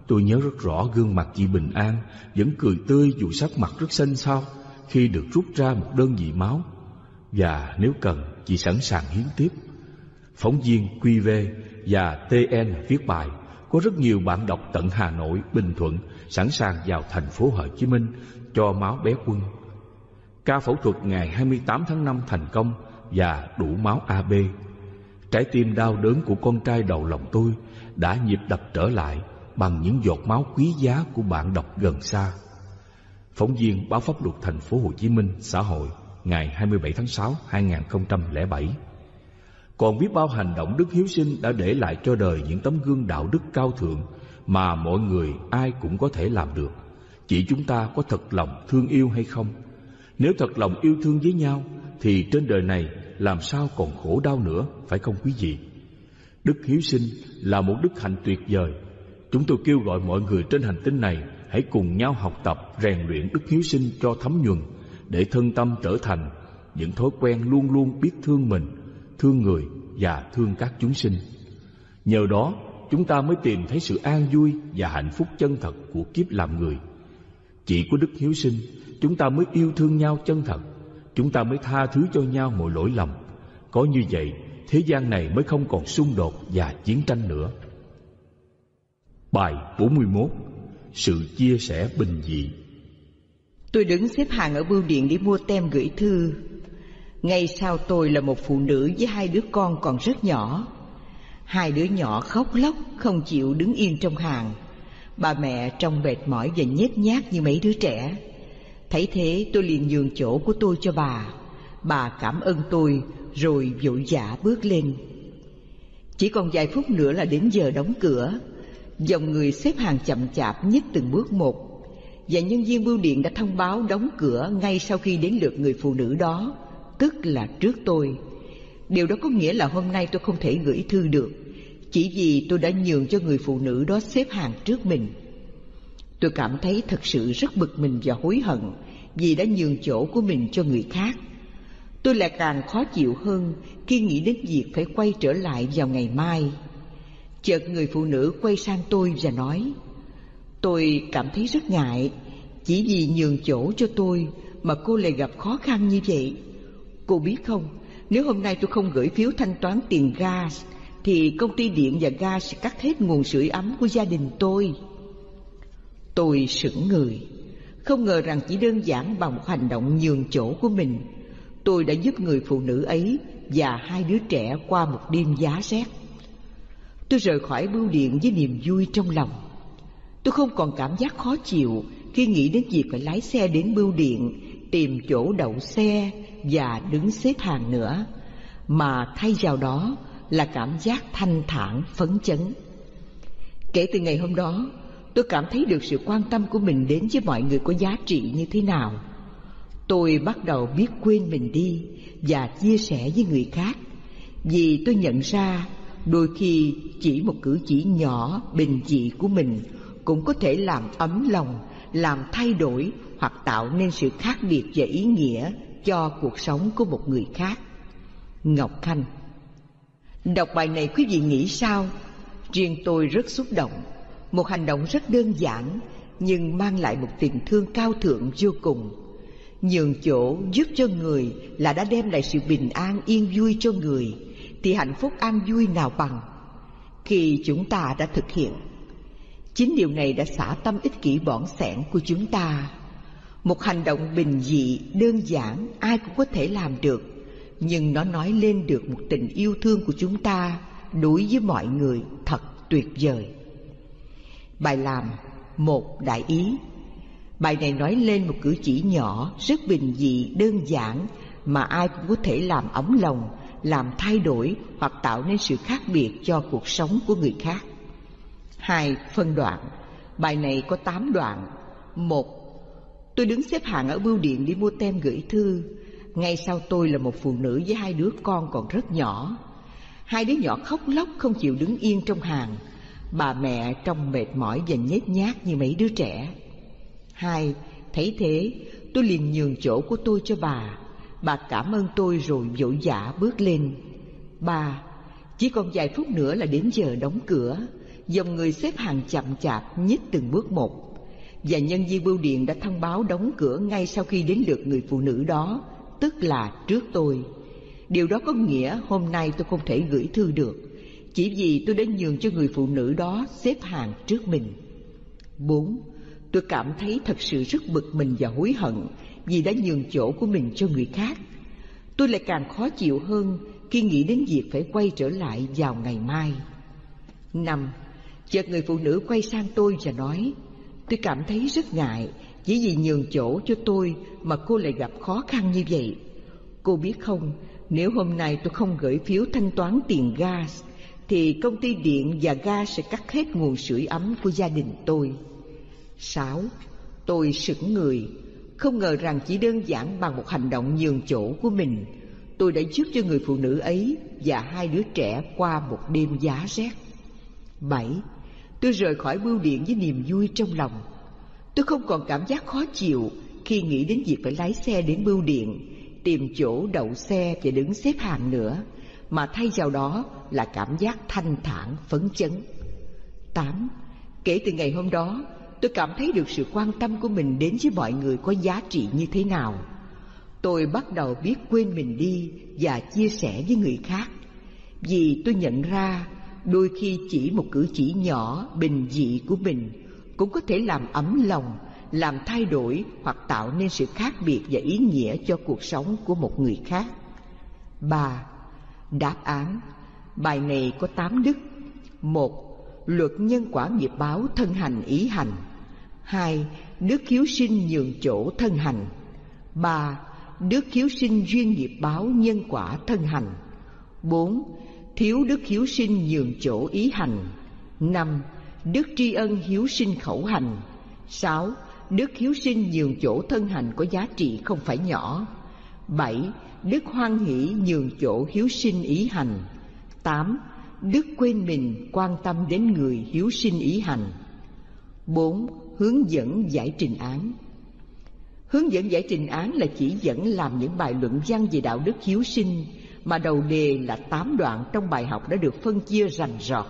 Tôi nhớ rất rõ gương mặt chị Bình An vẫn cười tươi dù sắc mặt rất xanh xao khi được rút ra một đơn vị máu, và nếu cần chị sẵn sàng hiến tiếp. Phóng viên QV và TN viết bài. Có rất nhiều bạn đọc tận Hà Nội, Bình Thuận sẵn sàng vào thành phố Hồ Chí Minh cho máu bé Quân. Ca phẫu thuật ngày 28 tháng 5 thành công và đủ máu AB. Trái tim đau đớn của con trai đầu lòng tôi đã nhịp đập trở lại bằng những giọt máu quý giá của bạn đọc gần xa. Phóng viên Báo Pháp Luật Thành phố Hồ Chí Minh xã hội ngày 27 tháng 6 2007. Còn biết bao hành động đức hiếu sinh đã để lại cho đời những tấm gương đạo đức cao thượng mà mọi người ai cũng có thể làm được. Chỉ chúng ta có thật lòng thương yêu hay không. Nếu thật lòng yêu thương với nhau thì trên đời này làm sao còn khổ đau nữa, phải không quý vị? Đức hiếu sinh là một đức hạnh tuyệt vời. Chúng tôi kêu gọi mọi người trên hành tinh này hãy cùng nhau học tập, rèn luyện đức hiếu sinh cho thấm nhuần, để thân tâm trở thành những thói quen luôn luôn biết thương mình, thương người và thương các chúng sinh. Nhờ đó, chúng ta mới tìm thấy sự an vui và hạnh phúc chân thật của kiếp làm người. Chỉ có đức hiếu sinh, chúng ta mới yêu thương nhau chân thật, chúng ta mới tha thứ cho nhau mọi lỗi lầm. Có như vậy, thế gian này mới không còn xung đột và chiến tranh nữa. Bài 41. Sự chia sẻ bình dị. Tôi đứng xếp hàng ở bưu điện để mua tem gửi thư. Ngay sau tôi là một phụ nữ với hai đứa con còn rất nhỏ. Hai đứa nhỏ khóc lóc không chịu đứng yên trong hàng. Bà mẹ trông mệt mỏi và nhếch nhác như mấy đứa trẻ. Thấy thế tôi liền nhường chỗ của tôi cho bà. Bà cảm ơn tôi rồi vội vã bước lên. Chỉ còn vài phút nữa là đến giờ đóng cửa. Dòng người xếp hàng chậm chạp nhích từng bước một. Và nhân viên bưu điện đã thông báo đóng cửa ngay sau khi đến lượt người phụ nữ đó, tức là trước tôi. Điều đó có nghĩa là hôm nay tôi không thể gửi thư được, chỉ vì tôi đã nhường cho người phụ nữ đó xếp hàng trước mình. Tôi cảm thấy thật sự rất bực mình và hối hận vì đã nhường chỗ của mình cho người khác. Tôi lại càng khó chịu hơn khi nghĩ đến việc phải quay trở lại vào ngày mai. Chợt người phụ nữ quay sang tôi và nói: "Tôi cảm thấy rất ngại, chỉ vì nhường chỗ cho tôi mà cô lại gặp khó khăn như vậy. Cô biết không, nếu hôm nay tôi không gửi phiếu thanh toán tiền gas thì công ty điện và gas sẽ cắt hết nguồn sưởi ấm của gia đình tôi." Tôi sững người, không ngờ rằng chỉ đơn giản bằng một hành động nhường chỗ của mình, tôi đã giúp người phụ nữ ấy và hai đứa trẻ qua một đêm giá rét. Tôi rời khỏi bưu điện với niềm vui trong lòng. Tôi không còn cảm giác khó chịu khi nghĩ đến việc phải lái xe đến bưu điện, tìm chỗ đậu xe và đứng xếp hàng nữa, mà thay vào đó là cảm giác thanh thản, phấn chấn. Kể từ ngày hôm đó, tôi cảm thấy được sự quan tâm của mình đến với mọi người có giá trị như thế nào. Tôi bắt đầu biết quên mình đi và chia sẻ với người khác, vì tôi nhận ra đôi khi chỉ một cử chỉ nhỏ, bình dị của mình cũng có thể làm ấm lòng, làm thay đổi hoặc tạo nên sự khác biệt và ý nghĩa cho cuộc sống của một người khác. Ngọc Khanh. Đọc bài này quý vị nghĩ sao? Riêng tôi rất xúc động. Một hành động rất đơn giản nhưng mang lại một tình thương cao thượng vô cùng. Nhường chỗ giúp cho người là đã đem lại sự bình an yên vui cho người, thì hạnh phúc an vui nào bằng. Khi chúng ta đã thực hiện chính điều này, đã xả tâm ích kỷ bỏn xẻn của chúng ta. Một hành động bình dị, đơn giản, ai cũng có thể làm được, nhưng nó nói lên được một tình yêu thương của chúng ta đối với mọi người thật tuyệt vời. Bài làm một đại ý. Bài này nói lên một cử chỉ nhỏ, rất bình dị, đơn giản mà ai cũng có thể làm ấm lòng, làm thay đổi hoặc tạo nên sự khác biệt cho cuộc sống của người khác. 2. Phân đoạn. Bài này có 8 đoạn. 1. Tôi đứng xếp hàng ở bưu điện đi mua tem gửi thư. Ngay sau tôi là một phụ nữ với hai đứa con còn rất nhỏ. Hai đứa nhỏ khóc lóc không chịu đứng yên trong hàng. Bà mẹ trông mệt mỏi và nhếch nhác như mấy đứa trẻ. 2. Thấy thế, tôi liền nhường chỗ của tôi cho bà. Bà cảm ơn tôi rồi vội vã bước lên. 3. Chỉ còn vài phút nữa là đến giờ đóng cửa. Dòng người xếp hàng chậm chạp nhích từng bước một, và nhân viên bưu điện đã thông báo đóng cửa ngay sau khi đến lượt người phụ nữ đó, tức là trước tôi. Điều đó có nghĩa hôm nay tôi không thể gửi thư được, chỉ vì tôi đã nhường cho người phụ nữ đó xếp hàng trước mình. 4. Tôi cảm thấy thật sự rất bực mình và hối hận vì đã nhường chỗ của mình cho người khác. Tôi lại càng khó chịu hơn khi nghĩ đến việc phải quay trở lại vào ngày mai. 5. Chợt người phụ nữ quay sang tôi và nói: "Tôi cảm thấy rất ngại, chỉ vì nhường chỗ cho tôi mà cô lại gặp khó khăn như vậy. Cô biết không, nếu hôm nay tôi không gửi phiếu thanh toán tiền gas thì công ty điện và gas sẽ cắt hết nguồn sưởi ấm của gia đình tôi." 6. Tôi sững người, không ngờ rằng chỉ đơn giản bằng một hành động nhường chỗ của mình, tôi đã giúp cho người phụ nữ ấy và hai đứa trẻ qua một đêm giá rét. 7. Tôi rời khỏi bưu điện với niềm vui trong lòng. Tôi không còn cảm giác khó chịu khi nghĩ đến việc phải lái xe đến bưu điện, tìm chỗ đậu xe và đứng xếp hàng nữa, mà thay vào đó là cảm giác thanh thản, phấn chấn. 8. Kể từ ngày hôm đó, tôi cảm thấy được sự quan tâm của mình đến với mọi người có giá trị như thế nào. Tôi bắt đầu biết quên mình đi và chia sẻ với người khác, vì tôi nhận ra đôi khi chỉ một cử chỉ nhỏ, bình dị của mình cũng có thể làm ấm lòng, làm thay đổi hoặc tạo nên sự khác biệt và ý nghĩa cho cuộc sống của một người khác. 3. Đáp án bài này có 8 đức. 1. Luật nhân quả nghiệp báo thân hành ý hành. 2. Đức hiếu sinh nhường chỗ thân hành. 3. Đức hiếu sinh duyên nghiệp báo nhân quả thân hành. 4. Thiếu đức hiếu sinh nhường chỗ ý hành. 5. Đức tri ân hiếu sinh khẩu hành. 6. Đức hiếu sinh nhường chỗ thân hành có giá trị không phải nhỏ. 7. Đức hoan hỷ nhường chỗ hiếu sinh ý hành. 8. Đức quên mình quan tâm đến người hiếu sinh ý hành. 4. Hướng dẫn giải trình án. Hướng dẫn giải trình án là chỉ dẫn làm những bài luận văn về đạo đức hiếu sinh, mà đầu đề là 8 đoạn trong bài học đã được phân chia rành rọt.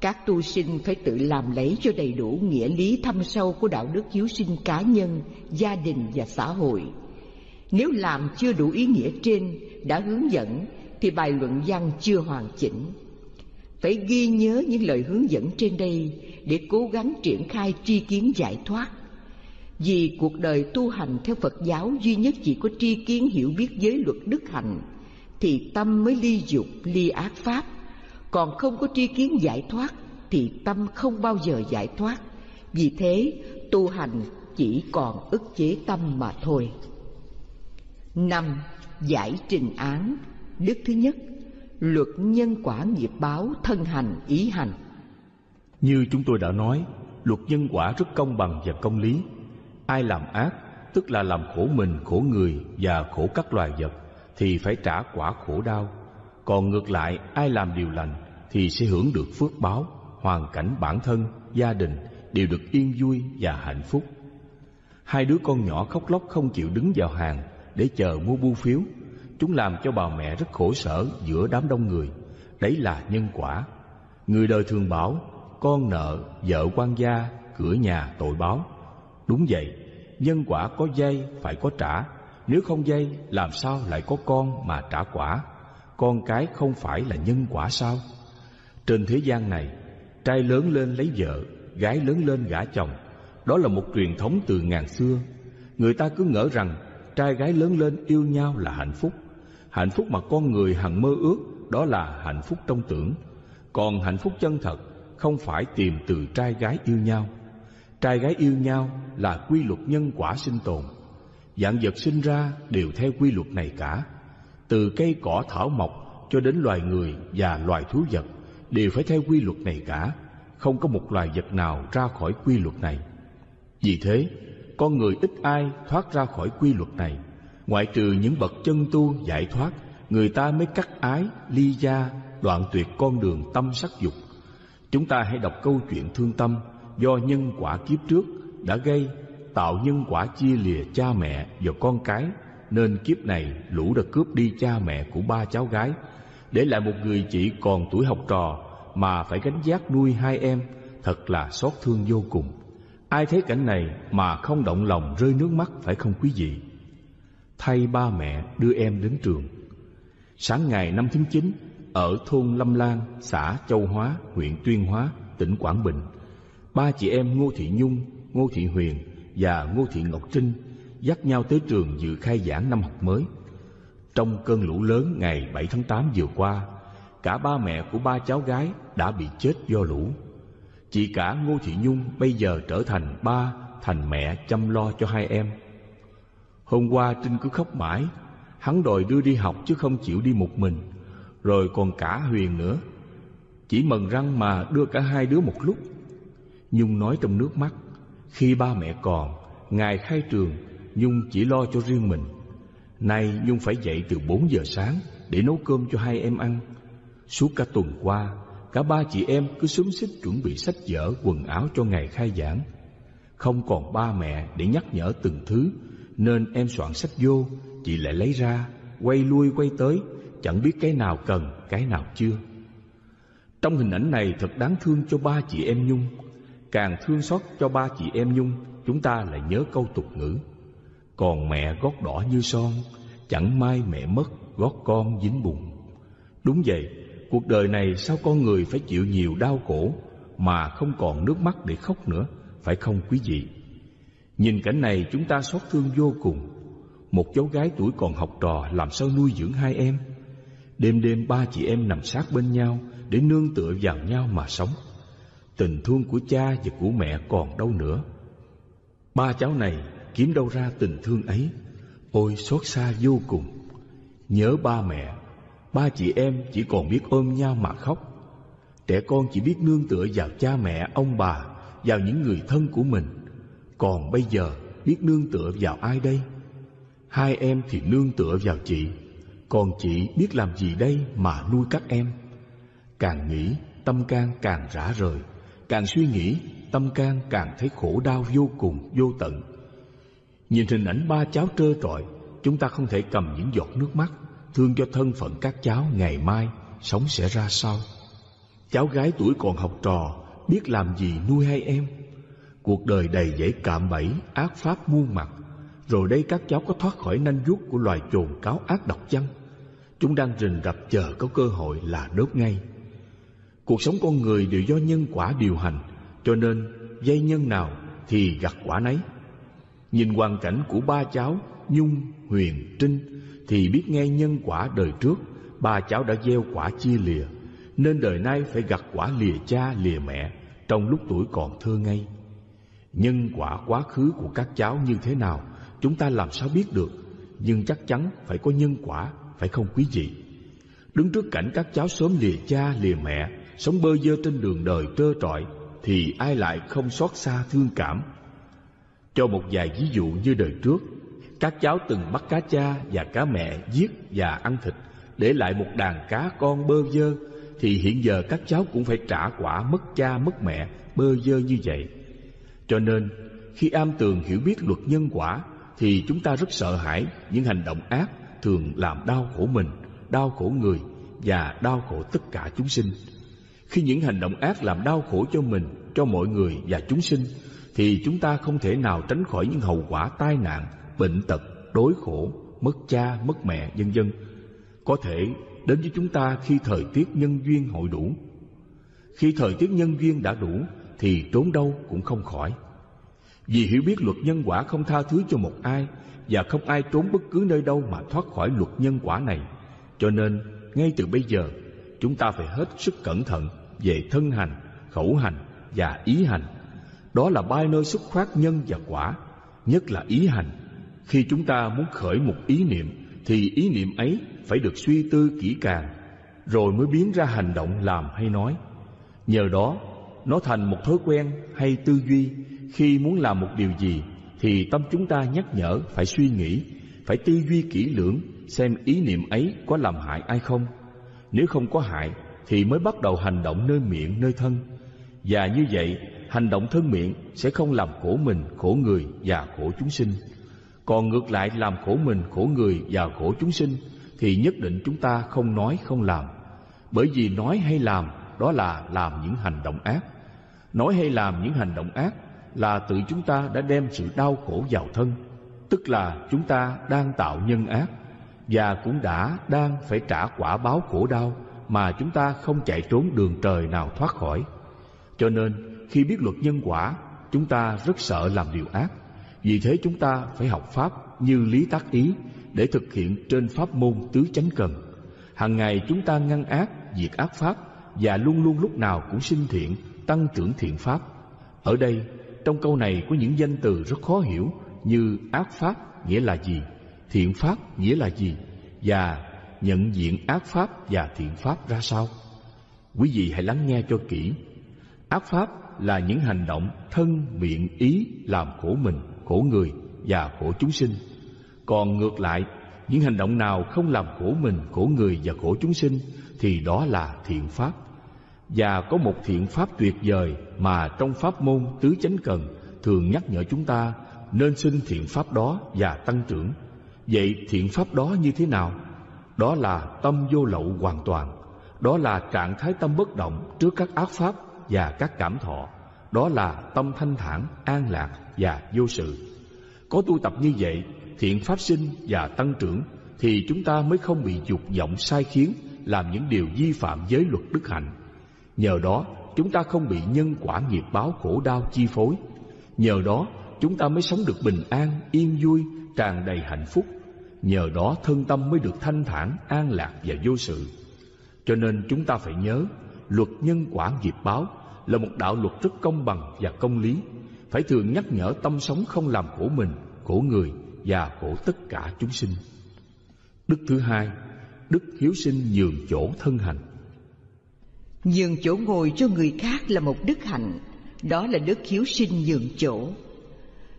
Các tu sinh phải tự làm lấy cho đầy đủ nghĩa lý thâm sâu của đạo đức hiếu sinh cá nhân, gia đình và xã hội. Nếu làm chưa đủ ý nghĩa trên đã hướng dẫn thì bài luận văn chưa hoàn chỉnh. Phải ghi nhớ những lời hướng dẫn trên đây để cố gắng triển khai tri kiến giải thoát. Vì cuộc đời tu hành theo Phật giáo duy nhất chỉ có tri kiến hiểu biết giới luật đức hạnh thì tâm mới ly dục, ly ác pháp. Còn không có tri kiến giải thoát thì tâm không bao giờ giải thoát. Vì thế tu hành chỉ còn ức chế tâm mà thôi. 5. Giải trình án. Đức thứ nhất, luật nhân quả nghiệp báo thân hành ý hành. Như chúng tôi đã nói, luật nhân quả rất công bằng và công lý. Ai làm ác, tức là làm khổ mình, khổ người và khổ các loài vật, thì phải trả quả khổ đau. Còn ngược lại, ai làm điều lành thì sẽ hưởng được phước báo. Hoàn cảnh bản thân, gia đình đều được yên vui và hạnh phúc. Hai đứa con nhỏ khóc lóc không chịu đứng vào hàng để chờ mua bưu phiếu. Chúng làm cho bà mẹ rất khổ sở giữa đám đông người. Đấy là nhân quả. Người đời thường bảo con nợ, vợ quan gia, cửa nhà tội báo. Đúng vậy, nhân quả có vay phải có trả. Nếu không vay làm sao lại có con mà trả quả? Con cái không phải là nhân quả sao? Trên thế gian này, trai lớn lên lấy vợ, gái lớn lên gả chồng. Đó là một truyền thống từ ngàn xưa. Người ta cứ ngỡ rằng trai gái lớn lên yêu nhau là hạnh phúc. Hạnh phúc mà con người hằng mơ ước đó là hạnh phúc trong tưởng. Còn hạnh phúc chân thật không phải tìm từ trai gái yêu nhau. Trai gái yêu nhau là quy luật nhân quả sinh tồn. Vạn vật sinh ra đều theo quy luật này cả. Từ cây cỏ thảo mộc cho đến loài người và loài thú vật đều phải theo quy luật này cả. Không có một loài vật nào ra khỏi quy luật này. Vì thế, con người ít ai thoát ra khỏi quy luật này. Ngoại trừ những bậc chân tu giải thoát, người ta mới cắt ái, ly gia, đoạn tuyệt con đường tâm sắc dục. Chúng ta hãy đọc câu chuyện thương tâm do nhân quả kiếp trước đã gây, tạo nhân quả chia lìa cha mẹ và con cái, nên kiếp này lũ đã cướp đi cha mẹ của 3 cháu gái, để lại một người chị còn tuổi học trò mà phải gánh vác nuôi 2 em, thật là xót thương vô cùng. Ai thấy cảnh này mà không động lòng rơi nước mắt phải không quý vị? Thay ba mẹ đưa em đến trường. Sáng ngày 5 tháng 9, ở thôn Lâm Lan, xã Châu Hóa, huyện Tuyên Hóa, tỉnh Quảng Bình, 3 chị em Ngô Thị Nhung, Ngô Thị Huyền và Ngô Thị Ngọc Trinh dắt nhau tới trường dự khai giảng năm học mới. Trong cơn lũ lớn ngày 7 tháng 8 vừa qua, cả ba mẹ của 3 cháu gái đã bị chết do lũ. Chị cả Ngô Thị Nhung bây giờ trở thành ba, thành mẹ chăm lo cho 2 em. Hôm qua Trinh cứ khóc mãi, hắn đòi đưa đi học chứ không chịu đi một mình, rồi còn cả Huyền nữa. Chỉ mần răng mà đưa cả 2 đứa một lúc. Nhung nói trong nước mắt, khi ba mẹ còn, ngày khai trường, Nhung chỉ lo cho riêng mình. Nay Nhung phải dậy từ 4 giờ sáng để nấu cơm cho 2 em ăn. Suốt cả tuần qua, cả 3 chị em cứ xúm xít chuẩn bị sách vở, quần áo cho ngày khai giảng. Không còn ba mẹ để nhắc nhở từng thứ, nên em soạn sách vô, chị lại lấy ra, quay lui quay tới, chẳng biết cái nào cần, cái nào chưa. Trong hình ảnh này thật đáng thương cho 3 chị em Nhung. Càng thương xót cho 3 chị em Nhung, chúng ta lại nhớ câu tục ngữ: còn mẹ gót đỏ như son, chẳng may mẹ mất, gót con dính bùn. Đúng vậy, cuộc đời này sao con người phải chịu nhiều đau khổ mà không còn nước mắt để khóc nữa, phải không quý vị? Nhìn cảnh này chúng ta xót thương vô cùng. Một cháu gái tuổi còn học trò làm sao nuôi dưỡng 2 em? Đêm đêm ba chị em nằm sát bên nhau để nương tựa vào nhau mà sống. Tình thương của cha và của mẹ còn đâu nữa? Ba cháu này kiếm đâu ra tình thương ấy? Ôi xót xa vô cùng. Nhớ ba mẹ, ba chị em chỉ còn biết ôm nhau mà khóc. Trẻ con chỉ biết nương tựa vào cha mẹ, ông bà, vào những người thân của mình. Còn bây giờ biết nương tựa vào ai đây? Hai em thì nương tựa vào chị, còn chị biết làm gì đây mà nuôi các em? Càng nghĩ tâm can càng rã rời, càng suy nghĩ tâm can càng thấy khổ đau vô cùng vô tận. Nhìn hình ảnh ba cháu trơ trọi, chúng ta không thể cầm những giọt nước mắt thương cho thân phận các cháu ngày mai sống sẽ ra sao. Cháu gái tuổi còn học trò biết làm gì nuôi hai em? Cuộc đời đầy dẫy cạm bẫy, ác pháp muôn mặt. Rồi đây các cháu có thoát khỏi nanh vuốt của loài chồn cáo ác độc chăng? Chúng đang rình rập chờ có cơ hội là đớp ngay. Cuộc sống con người đều do nhân quả điều hành, cho nên gieo nhân nào thì gặt quả nấy. Nhìn hoàn cảnh của ba cháu Nhung, Huyền, Trinh thì biết ngay nhân quả đời trước ba cháu đã gieo quả chia lìa, nên đời nay phải gặt quả lìa cha lìa mẹ trong lúc tuổi còn thơ ngây. Nhân quả quá khứ của các cháu như thế nào chúng ta làm sao biết được, nhưng chắc chắn phải có nhân quả, phải không quý vị? Đứng trước cảnh các cháu sớm lìa cha lìa mẹ, sống bơ vơ trên đường đời trơ trọi thì ai lại không xót xa thương cảm. Cho một vài ví dụ như đời trước, các cháu từng bắt cá cha và cá mẹ giết và ăn thịt, để lại một đàn cá con bơ vơ, thì hiện giờ các cháu cũng phải trả quả mất cha mất mẹ bơ vơ như vậy. Cho nên, khi am tường hiểu biết luật nhân quả thì chúng ta rất sợ hãi những hành động ác thường làm đau khổ mình, đau khổ người và đau khổ tất cả chúng sinh. Khi những hành động ác làm đau khổ cho mình, cho mọi người và chúng sinh thì chúng ta không thể nào tránh khỏi những hậu quả tai nạn, bệnh tật, đói khổ, mất cha, mất mẹ, vân vân, có thể đến với chúng ta khi thời tiết nhân duyên hội đủ. Khi thời tiết nhân duyên đã đủ thì trốn đâu cũng không khỏi. Vì hiểu biết luật nhân quả không tha thứ cho một ai, và không ai trốn bất cứ nơi đâu mà thoát khỏi luật nhân quả này. Cho nên, ngay từ bây giờ, chúng ta phải hết sức cẩn thận về thân hành, khẩu hành và ý hành. Đó là ba nơi xuất phát nhân và quả, nhất là ý hành. Khi chúng ta muốn khởi một ý niệm, thì ý niệm ấy phải được suy tư kỹ càng, rồi mới biến ra hành động làm hay nói. Nhờ đó, nó thành một thói quen hay tư duy. Khi muốn làm một điều gì thì tâm chúng ta nhắc nhở phải suy nghĩ, phải tư duy kỹ lưỡng xem ý niệm ấy có làm hại ai không. Nếu không có hại thì mới bắt đầu hành động nơi miệng, nơi thân. Và như vậy, hành động thân miệng sẽ không làm khổ mình, khổ người và khổ chúng sinh. Còn ngược lại, làm khổ mình, khổ người và khổ chúng sinh thì nhất định chúng ta không nói, không làm. Bởi vì nói hay làm đó là làm những hành động ác. Nói hay làm những hành động ác là tự chúng ta đã đem sự đau khổ vào thân, tức là chúng ta đang tạo nhân ác và cũng đã đang phải trả quả báo khổ đau mà chúng ta không chạy trốn đường trời nào thoát khỏi. Cho nên, khi biết luật nhân quả, chúng ta rất sợ làm điều ác. Vì thế chúng ta phải học pháp Như Lý Tác Ý để thực hiện trên pháp môn tứ chánh cần. Hằng ngày chúng ta ngăn ác, diệt ác pháp và luôn luôn lúc nào cũng sinh thiện, tăng trưởng thiện pháp. Ở đây, trong câu này có những danh từ rất khó hiểu như ác pháp nghĩa là gì, thiện pháp nghĩa là gì, và nhận diện ác pháp và thiện pháp ra sao. Quý vị hãy lắng nghe cho kỹ. Ác pháp là những hành động thân, miệng, ý làm khổ mình, khổ người và khổ chúng sinh. Còn ngược lại, những hành động nào không làm khổ mình, khổ người và khổ chúng sinh thì đó là thiện pháp. Và có một thiện pháp tuyệt vời mà trong pháp môn tứ chánh cần thường nhắc nhở chúng ta nên sinh thiện pháp đó và tăng trưởng. Vậy thiện pháp đó như thế nào? Đó là tâm vô lậu hoàn toàn. Đó là trạng thái tâm bất động trước các ác pháp và các cảm thọ. Đó là tâm thanh thản, an lạc và vô sự. Có tu tập như vậy, thiện pháp sinh và tăng trưởng thì chúng ta mới không bị dục vọng sai khiến làm những điều vi phạm giới luật đức hạnh. Nhờ đó, chúng ta không bị nhân quả nghiệp báo khổ đau chi phối. Nhờ đó, chúng ta mới sống được bình an, yên vui, tràn đầy hạnh phúc. Nhờ đó thân tâm mới được thanh thản, an lạc và vô sự. Cho nên chúng ta phải nhớ, luật nhân quả nghiệp báo là một đạo luật rất công bằng và công lý, phải thường nhắc nhở tâm sống không làm khổ mình, khổ người và khổ tất cả chúng sinh. Đức thứ hai, đức hiếu sinh nhường chỗ thân hành. Nhường chỗ ngồi cho người khác là một đức hạnh, đó là đức hiếu sinh nhường chỗ.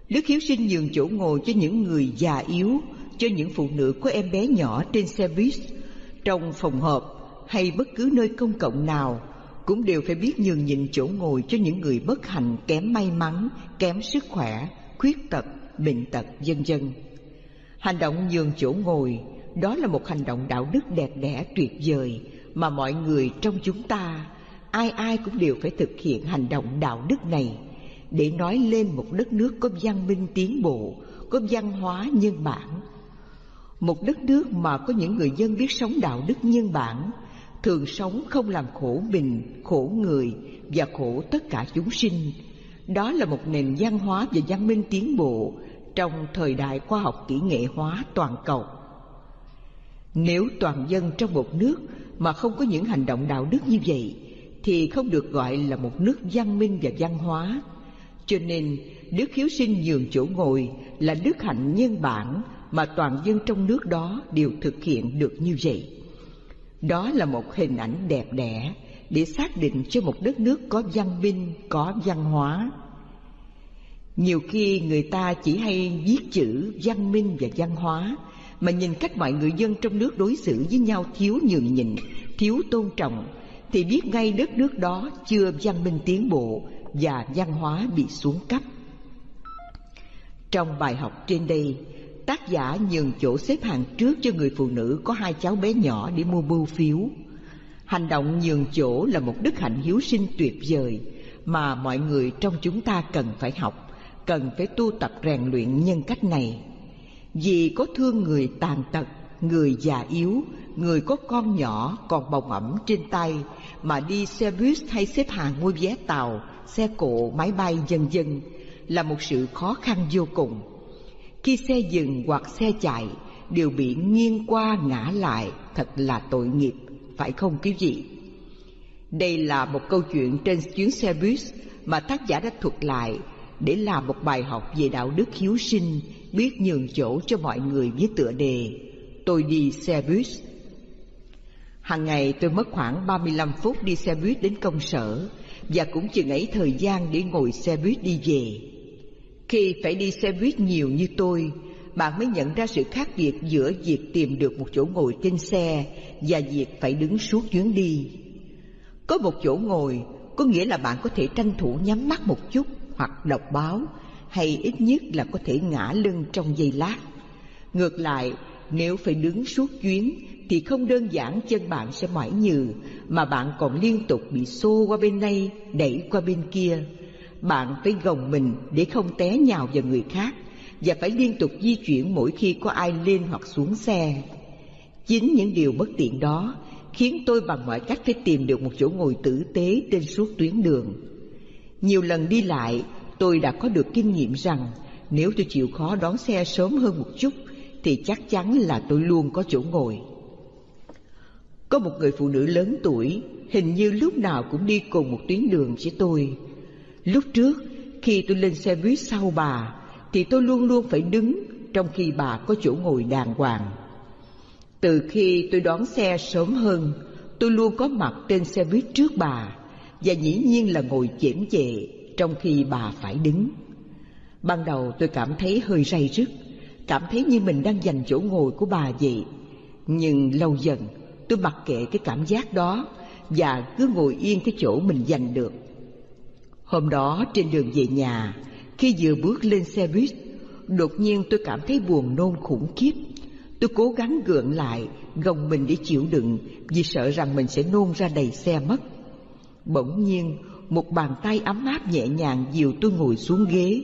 Đức hiếu sinh nhường chỗ ngồi cho những người già yếu, cho những phụ nữ có em bé nhỏ trên xe buýt, trong phòng họp hay bất cứ nơi công cộng nào, cũng đều phải biết nhường nhịn chỗ ngồi cho những người bất hạnh, kém may mắn, kém sức khỏe, khuyết tật, bệnh tật, vân vân. Hành động nhường chỗ ngồi, đó là một hành động đạo đức đẹp đẽ tuyệt vời mà mọi người trong chúng ta, ai ai cũng đều phải thực hiện hành động đạo đức này để nói lên một đất nước có văn minh tiến bộ, có văn hóa nhân bản. Một đất nước mà có những người dân biết sống đạo đức nhân bản, thường sống không làm khổ mình, khổ người và khổ tất cả chúng sinh, đó là một nền văn hóa và văn minh tiến bộ trong thời đại khoa học kỹ nghệ hóa toàn cầu. Nếu toàn dân trong một nước mà không có những hành động đạo đức như vậy thì không được gọi là một nước văn minh và văn hóa. Cho nên đức hiếu sinh nhường chỗ ngồi là đức hạnh nhân bản mà toàn dân trong nước đó đều thực hiện được như vậy. Đó là một hình ảnh đẹp đẽ để xác định cho một đất nước có văn minh, có văn hóa. Nhiều khi người ta chỉ hay viết chữ văn minh và văn hóa, mà nhìn cách mọi người dân trong nước đối xử với nhau thiếu nhường nhịn, thiếu tôn trọng, thì biết ngay đất nước đó chưa văn minh tiến bộ và văn hóa bị xuống cấp. Trong bài học trên đây, tác giả nhường chỗ xếp hàng trước cho người phụ nữ có hai cháu bé nhỏ để mua bưu phiếu. Hành động nhường chỗ là một đức hạnh hiếu sinh tuyệt vời mà mọi người trong chúng ta cần phải học, cần phải tu tập rèn luyện nhân cách này. Vì có thương người tàn tật, người già yếu, người có con nhỏ còn bồng ẵm trên tay mà đi xe buýt hay xếp hàng mua vé tàu, xe cộ, máy bay vân vân là một sự khó khăn vô cùng. Khi xe dừng hoặc xe chạy đều bị nghiêng qua ngã lại, thật là tội nghiệp, phải không quý vị? Đây là một câu chuyện trên chuyến xe buýt mà tác giả đã thuật lại để làm một bài học về đạo đức hiếu sinh, biết nhường chỗ cho mọi người với tựa đề "Tôi đi xe buýt". Hàng ngày tôi mất khoảng 35 phút đi xe buýt đến công sở và cũng chừng ấy thời gian để ngồi xe buýt đi về. Khi phải đi xe buýt nhiều như tôi, bạn mới nhận ra sự khác biệt giữa việc tìm được một chỗ ngồi trên xe và việc phải đứng suốt chuyến đi. Có một chỗ ngồi có nghĩa là bạn có thể tranh thủ nhắm mắt một chút hoặc đọc báo, hay ít nhất là có thể ngả lưng trong giây lát. Ngược lại, nếu phải đứng suốt chuyến thì không đơn giản chân bạn sẽ mỏi nhừ, mà bạn còn liên tục bị xô qua bên này, đẩy qua bên kia. Bạn phải gồng mình để không té nhào vào người khác và phải liên tục di chuyển mỗi khi có ai lên hoặc xuống xe. Chính những điều bất tiện đó khiến tôi bằng mọi cách phải tìm được một chỗ ngồi tử tế trên suốt tuyến đường. Nhiều lần đi lại, tôi đã có được kinh nghiệm rằng nếu tôi chịu khó đón xe sớm hơn một chút thì chắc chắn là tôi luôn có chỗ ngồi. Có một người phụ nữ lớn tuổi, hình như lúc nào cũng đi cùng một tuyến đường với tôi. Lúc trước, khi tôi lên xe buýt sau bà, thì tôi luôn luôn phải đứng, trong khi bà có chỗ ngồi đàng hoàng. Từ khi tôi đón xe sớm hơn, tôi luôn có mặt trên xe buýt trước bà, và dĩ nhiên là ngồi chễm chệ, trong khi bà phải đứng. Ban đầu tôi cảm thấy hơi ray rứt, cảm thấy như mình đang giành chỗ ngồi của bà vậy. Nhưng lâu dần, tôi mặc kệ cái cảm giác đó, và cứ ngồi yên cái chỗ mình giành được. Hôm đó trên đường về nhà, khi vừa bước lên xe buýt, đột nhiên tôi cảm thấy buồn nôn khủng khiếp. Tôi cố gắng gượng lại, gồng mình để chịu đựng vì sợ rằng mình sẽ nôn ra đầy xe mất. Bỗng nhiên, một bàn tay ấm áp nhẹ nhàng dìu tôi ngồi xuống ghế.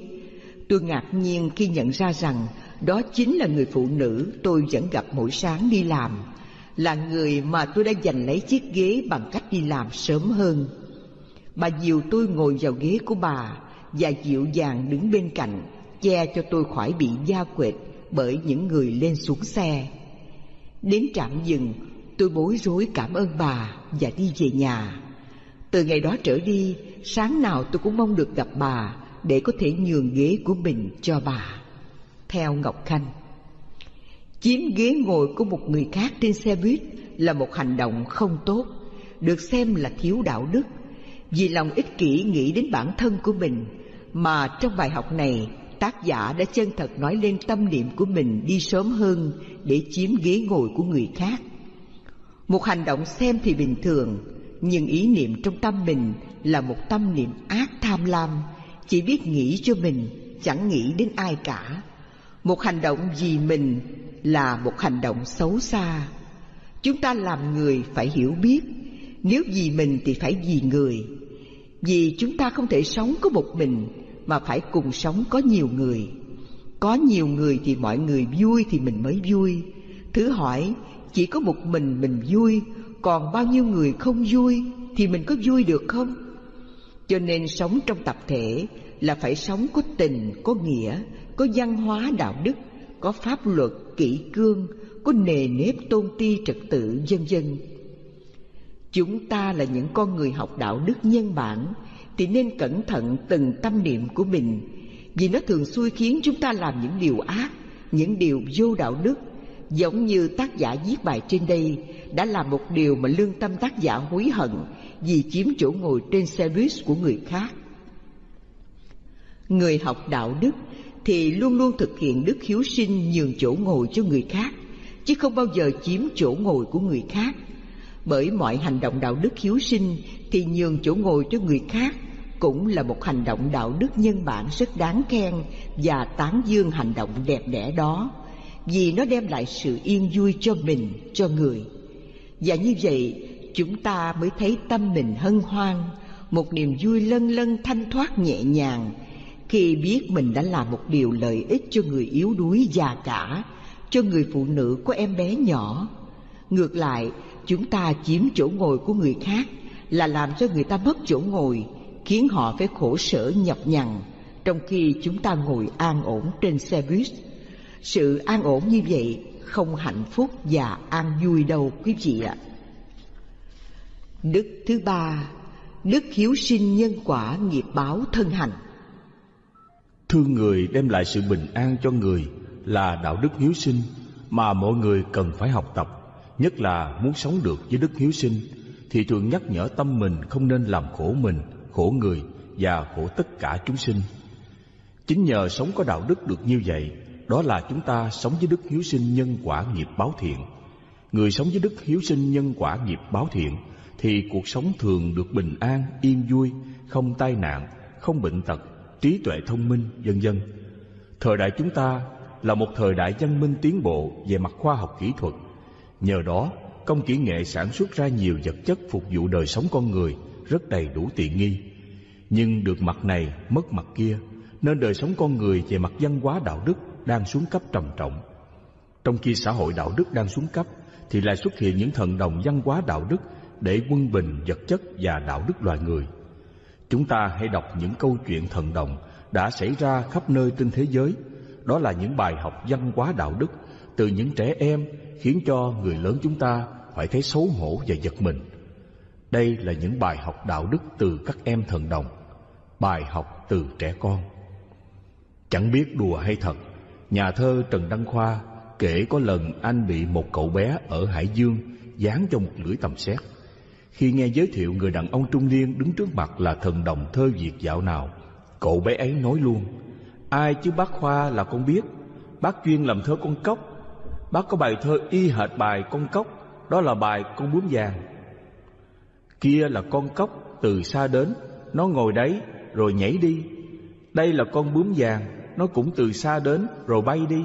Tôi ngạc nhiên khi nhận ra rằng đó chính là người phụ nữ tôi vẫn gặp mỗi sáng đi làm, là người mà tôi đã giành lấy chiếc ghế bằng cách đi làm sớm hơn. Bà dìu tôi ngồi vào ghế của bà và dịu dàng đứng bên cạnh, che cho tôi khỏi bị va quệt bởi những người lên xuống xe. Đến trạm dừng, tôi bối rối cảm ơn bà và đi về nhà. Từ ngày đó trở đi, sáng nào tôi cũng mong được gặp bà để có thể nhường ghế của mình cho bà. Theo Ngọc Khanh, chiếm ghế ngồi của một người khác trên xe buýt là một hành động không tốt, được xem là thiếu đạo đức, vì lòng ích kỷ nghĩ đến bản thân của mình. Mà trong bài học này, tác giả đã chân thật nói lên tâm niệm của mình đi sớm hơn để chiếm ghế ngồi của người khác. Một hành động xem thì bình thường, nhưng ý niệm trong tâm mình là một tâm niệm ác tham lam, chỉ biết nghĩ cho mình, chẳng nghĩ đến ai cả. Một hành động vì mình là một hành động xấu xa. Chúng ta làm người phải hiểu biết, nếu vì mình thì phải vì người. Vì chúng ta không thể sống có một mình, mà phải cùng sống có nhiều người. Có nhiều người thì mọi người vui thì mình mới vui. Thử hỏi, chỉ có một mình vui, còn bao nhiêu người không vui thì mình có vui được không? Cho nên sống trong tập thể là phải sống có tình, có nghĩa, có văn hóa đạo đức, có pháp luật, kỷ cương, có nề nếp tôn ti trật tự, vân vân. Chúng ta là những con người học đạo đức nhân bản thì nên cẩn thận từng tâm niệm của mình, vì nó thường xui khiến chúng ta làm những điều ác, những điều vô đạo đức. Giống như tác giả viết bài trên đây đã làm một điều mà lương tâm tác giả hối hận vì chiếm chỗ ngồi trên xe buýt của người khác. Người học đạo đức thì luôn luôn thực hiện đức hiếu sinh, nhường chỗ ngồi cho người khác, chứ không bao giờ chiếm chỗ ngồi của người khác. Bởi mọi hành động đạo đức hiếu sinh thì nhường chỗ ngồi cho người khác cũng là một hành động đạo đức nhân bản rất đáng khen và tán dương hành động đẹp đẽ đó, vì nó đem lại sự yên vui cho mình, cho người. Và như vậy chúng ta mới thấy tâm mình hân hoan, một niềm vui lâng lâng thanh thoát nhẹ nhàng, khi biết mình đã làm một điều lợi ích cho người yếu đuối, già cả, cho người phụ nữ có em bé nhỏ. Ngược lại, chúng ta chiếm chỗ ngồi của người khác là làm cho người ta mất chỗ ngồi, khiến họ phải khổ sở nhọc nhằn, trong khi chúng ta ngồi an ổn trên xe buýt. Sự an ổn như vậy không hạnh phúc và an vui đâu quý vị ạ. Đức thứ ba, đức hiếu sinh nhân quả nghiệp báo thân hành. Thương người đem lại sự bình an cho người là đạo đức hiếu sinh mà mọi người cần phải học tập. Nhất là muốn sống được với đức hiếu sinh thì thường nhắc nhở tâm mình không nên làm khổ mình, khổ người và khổ tất cả chúng sinh. Chính nhờ sống có đạo đức được như vậy, đó là chúng ta sống với đức hiếu sinh nhân quả nghiệp báo thiện. Người sống với đức hiếu sinh nhân quả nghiệp báo thiện thì cuộc sống thường được bình an, yên vui, không tai nạn, không bệnh tật, trí tuệ thông minh, vân vân. Thời đại chúng ta là một thời đại văn minh tiến bộ về mặt khoa học kỹ thuật. Nhờ đó, công kỹ nghệ sản xuất ra nhiều vật chất phục vụ đời sống con người rất đầy đủ tiện nghi. Nhưng được mặt này, mất mặt kia, nên đời sống con người về mặt văn hóa đạo đức đang xuống cấp trầm trọng. Trong khi xã hội đạo đức đang xuống cấp thì lại xuất hiện những thần đồng văn hóa đạo đức để quân bình vật chất và đạo đức loài người. Chúng ta hãy đọc những câu chuyện thần đồng đã xảy ra khắp nơi trên thế giới. Đó là những bài học văn hóa đạo đức từ những trẻ em, khiến cho người lớn chúng ta phải thấy xấu hổ và giật mình. Đây là những bài học đạo đức từ các em thần đồng, bài học từ trẻ con. Chẳng biết đùa hay thật, nhà thơ Trần Đăng Khoa kể có lần anh bị một cậu bé ở Hải Dương dán cho một lưỡi tầm xét. Khi nghe giới thiệu người đàn ông trung niên đứng trước mặt là thần đồng thơ Việt dạo nào, cậu bé ấy nói luôn: "Ai chứ bác Khoa là con biết, bác chuyên làm thơ con cóc. Bác có bài thơ y hệt bài con cóc, đó là bài con bướm vàng. Kia là con cóc từ xa đến, nó ngồi đấy rồi nhảy đi. Đây là con bướm vàng, nó cũng từ xa đến rồi bay đi.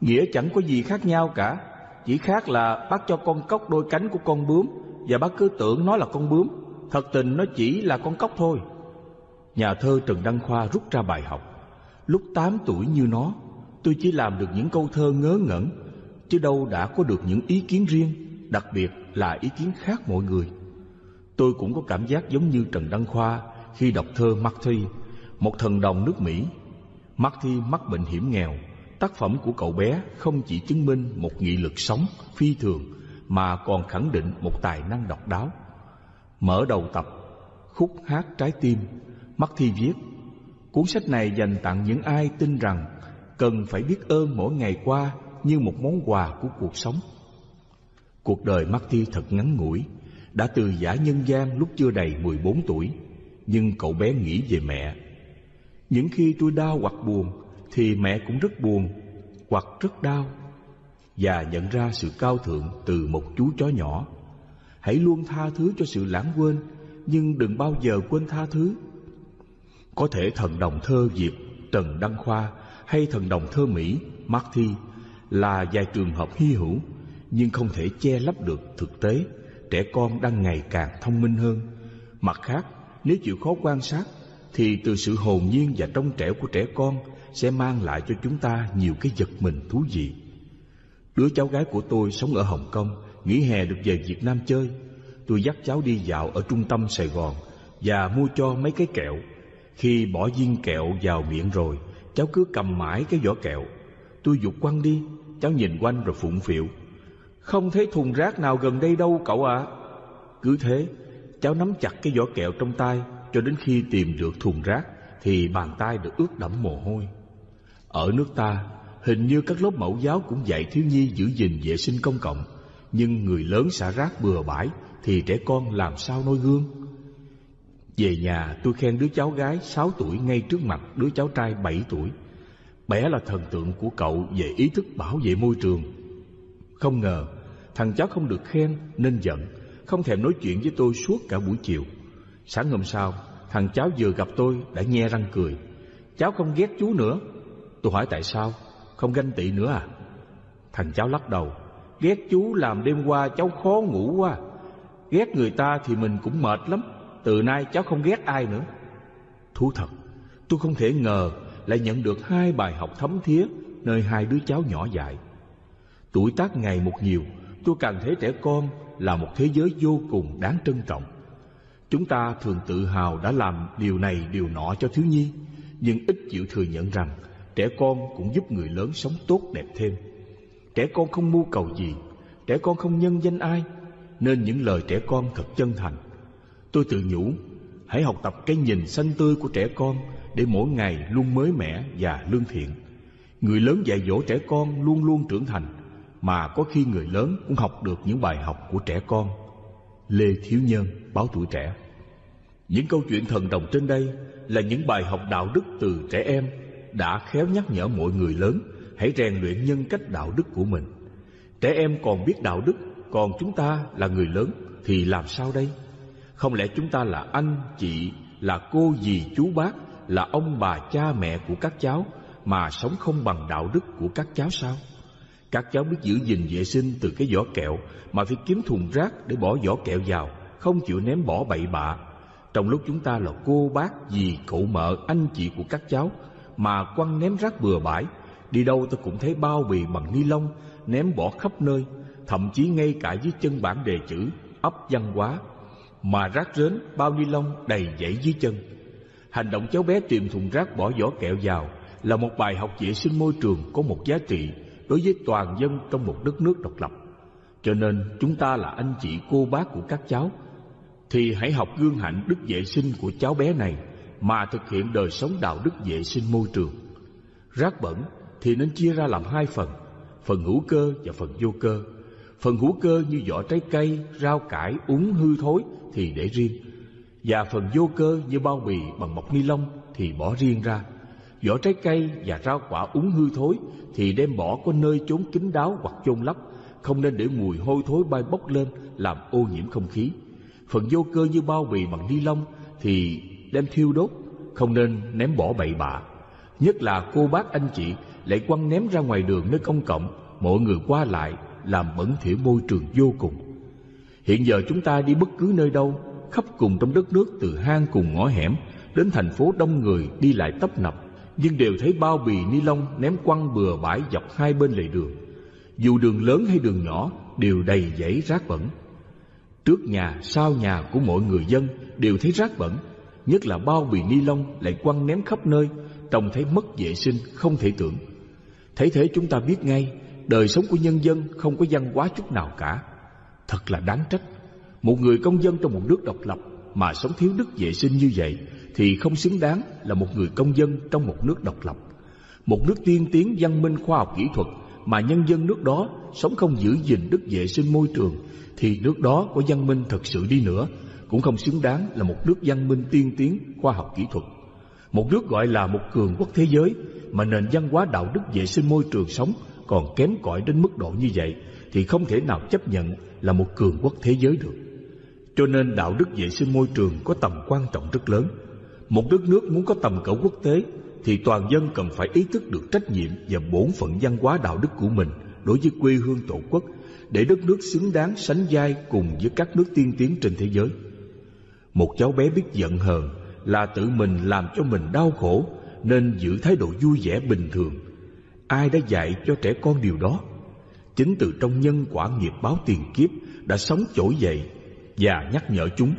Nghĩa chẳng có gì khác nhau cả, chỉ khác là bác cho con cóc đôi cánh của con bướm và bác cứ tưởng nó là con bướm, thật tình nó chỉ là con cóc thôi." Nhà thơ Trần Đăng Khoa rút ra bài học: lúc 8 tuổi như nó, tôi chỉ làm được những câu thơ ngớ ngẩn, chứ đâu đã có được những ý kiến riêng, đặc biệt là ý kiến khác mọi người. Tôi cũng có cảm giác giống như Trần Đăng Khoa khi đọc thơ Marty, một thần đồng nước Mỹ. Marty mắc bệnh hiểm nghèo, tác phẩm của cậu bé không chỉ chứng minh một nghị lực sống phi thường mà còn khẳng định một tài năng độc đáo. Mở đầu tập, khúc hát trái tim, Marty viết: cuốn sách này dành tặng những ai tin rằng cần phải biết ơn mỗi ngày qua như một món quà của cuộc sống. Cuộc đời Marty thật ngắn ngủi, đã từ giã nhân gian lúc chưa đầy 14 tuổi, nhưng cậu bé nghĩ về mẹ. Những khi tôi đau hoặc buồn thì mẹ cũng rất buồn hoặc rất đau, và nhận ra sự cao thượng từ một chú chó nhỏ. Hãy luôn tha thứ cho sự lãng quên, nhưng đừng bao giờ quên tha thứ. Có thể thần đồng thơ Việt Trần Đăng Khoa hay thần đồng thơ Mỹ Marty là vài trường hợp hy hữu, nhưng không thể che lấp được thực tế trẻ con đang ngày càng thông minh hơn. Mặt khác, nếu chịu khó quan sát thì từ sự hồn nhiên và trong trẻo của trẻ con sẽ mang lại cho chúng ta nhiều cái giật mình thú vị. Đứa cháu gái của tôi sống ở Hồng Kông, nghỉ hè được về Việt Nam chơi. Tôi dắt cháu đi dạo ở trung tâm Sài Gòn và mua cho mấy cái kẹo. Khi bỏ viên kẹo vào miệng rồi, cháu cứ cầm mãi cái vỏ kẹo. Tôi giục quăng đi, cháu nhìn quanh rồi phụng phịu: không thấy thùng rác nào gần đây đâu cậu ạ. Cứ thế, cháu nắm chặt cái vỏ kẹo trong tay cho đến khi tìm được thùng rác thì bàn tay được ướt đẫm mồ hôi. Ở nước ta, hình như các lớp mẫu giáo cũng dạy thiếu nhi giữ gìn vệ sinh công cộng, nhưng người lớn xả rác bừa bãi thì trẻ con làm sao noi gương. Về nhà, tôi khen đứa cháu gái 6 tuổi ngay trước mặt đứa cháu trai 7 tuổi. Bé là thần tượng của cậu về ý thức bảo vệ môi trường. Không ngờ, thằng cháu không được khen nên giận, không thèm nói chuyện với tôi suốt cả buổi chiều. Sáng hôm sau, thằng cháu vừa gặp tôi đã nhe răng cười: cháu không ghét chú nữa. Tôi hỏi tại sao, không ganh tị nữa à? Thằng cháu lắc đầu: ghét chú làm đêm qua cháu khó ngủ quá. Ghét người ta thì mình cũng mệt lắm. Từ nay cháu không ghét ai nữa. Thú thật, tôi không thể ngờ lại nhận được hai bài học thấm thía nơi hai đứa cháu nhỏ dại. Tuổi tác ngày một nhiều, tôi càng thấy trẻ con là một thế giới vô cùng đáng trân trọng. Chúng ta thường tự hào đã làm điều này điều nọ cho thiếu nhi, nhưng ít chịu thừa nhận rằng trẻ con cũng giúp người lớn sống tốt đẹp thêm. Trẻ con không mưu cầu gì, trẻ con không nhân danh ai, nên những lời trẻ con thật chân thành. Tôi tự nhủ, hãy học tập cái nhìn xanh tươi của trẻ con để mỗi ngày luôn mới mẻ và lương thiện. Người lớn dạy dỗ trẻ con luôn luôn trưởng thành, mà có khi người lớn cũng học được những bài học của trẻ con. Lê Thiếu Nhân, Báo Tuổi Trẻ. Những câu chuyện thần đồng trên đây là những bài học đạo đức từ trẻ em đã khéo nhắc nhở mọi người lớn hãy rèn luyện nhân cách đạo đức của mình. Trẻ em còn biết đạo đức, còn chúng ta là người lớn thì làm sao đây? Không lẽ chúng ta là anh, chị, là cô, dì, chú, bác, là ông, bà, cha, mẹ của các cháu mà sống không bằng đạo đức của các cháu sao? Các cháu biết giữ gìn vệ sinh từ cái vỏ kẹo mà phải kiếm thùng rác để bỏ vỏ kẹo vào, không chịu ném bỏ bậy bạ. Trong lúc chúng ta là cô, bác, dì, cậu mợ, anh chị của các cháu mà quăng ném rác bừa bãi, đi đâu tôi cũng thấy bao bì bằng ni lông ném bỏ khắp nơi, thậm chí ngay cả dưới chân bảng đề chữ ấp văn hóa mà rác rến bao ni lông đầy dãy dưới chân. Hành động cháu bé tìm thùng rác bỏ vỏ kẹo vào là một bài học vệ sinh môi trường có một giá trị đối với toàn dân trong một đất nước độc lập. Cho nên chúng ta là anh chị, cô, bác của các cháu thì hãy học gương hạnh đức vệ sinh của cháu bé này mà thực hiện đời sống đạo đức vệ sinh môi trường. Rác bẩn thì nên chia ra làm hai phần: phần hữu cơ và phần vô cơ. Phần hữu cơ như vỏ trái cây, rau cải, úng hư thối thì để riêng, và phần vô cơ như bao bì bằng bọc ni lông thì bỏ riêng ra. Vỏ trái cây và rau quả úng hư thối thì đem bỏ có nơi chốn kín đáo hoặc chôn lấp, không nên để mùi hôi thối bay bốc lên làm ô nhiễm không khí. Phần vô cơ như bao bì bằng ni lông thì đem thiêu đốt, không nên ném bỏ bậy bạ. Nhất là cô, bác, anh chị lại quăng ném ra ngoài đường nơi công cộng, mọi người qua lại làm bẩn thỉu môi trường vô cùng. Hiện giờ chúng ta đi bất cứ nơi đâu, khắp cùng trong đất nước, từ hang cùng ngõ hẻm đến thành phố đông người đi lại tấp nập, nhưng đều thấy bao bì ni lông ném quăng bừa bãi dọc hai bên lề đường. Dù đường lớn hay đường nhỏ đều đầy dãy rác bẩn. Trước nhà, sau nhà của mọi người dân đều thấy rác bẩn, nhất là bao bì ni lông lại quăng ném khắp nơi, trông thấy mất vệ sinh không thể tưởng. Thế thế chúng ta biết ngay, đời sống của nhân dân không có văn hóa chút nào cả. Thật là đáng trách. Một người công dân trong một nước độc lập mà sống thiếu đức vệ sinh như vậy thì không xứng đáng là một người công dân trong một nước độc lập. Một nước tiên tiến văn minh khoa học kỹ thuật mà nhân dân nước đó sống không giữ gìn đức vệ sinh môi trường thì nước đó có văn minh thật sự đi nữa cũng không xứng đáng là một nước văn minh tiên tiến khoa học kỹ thuật. Một nước gọi là một cường quốc thế giới mà nền văn hóa đạo đức vệ sinh môi trường sống còn kém cỏi đến mức độ như vậy thì không thể nào chấp nhận là một cường quốc thế giới được. Cho nên đạo đức vệ sinh môi trường có tầm quan trọng rất lớn. Một đất nước muốn có tầm cỡ quốc tế thì toàn dân cần phải ý thức được trách nhiệm và bổn phận văn hóa đạo đức của mình đối với quê hương tổ quốc để đất nước xứng đáng sánh vai cùng với các nước tiên tiến trên thế giới. Một cháu bé biết giận hờn là tự mình làm cho mình đau khổ nên giữ thái độ vui vẻ bình thường. Ai đã dạy cho trẻ con điều đó? Chính từ trong nhân quả nghiệp báo tiền kiếp đã sống trỗi dậy và nhắc nhở chúng.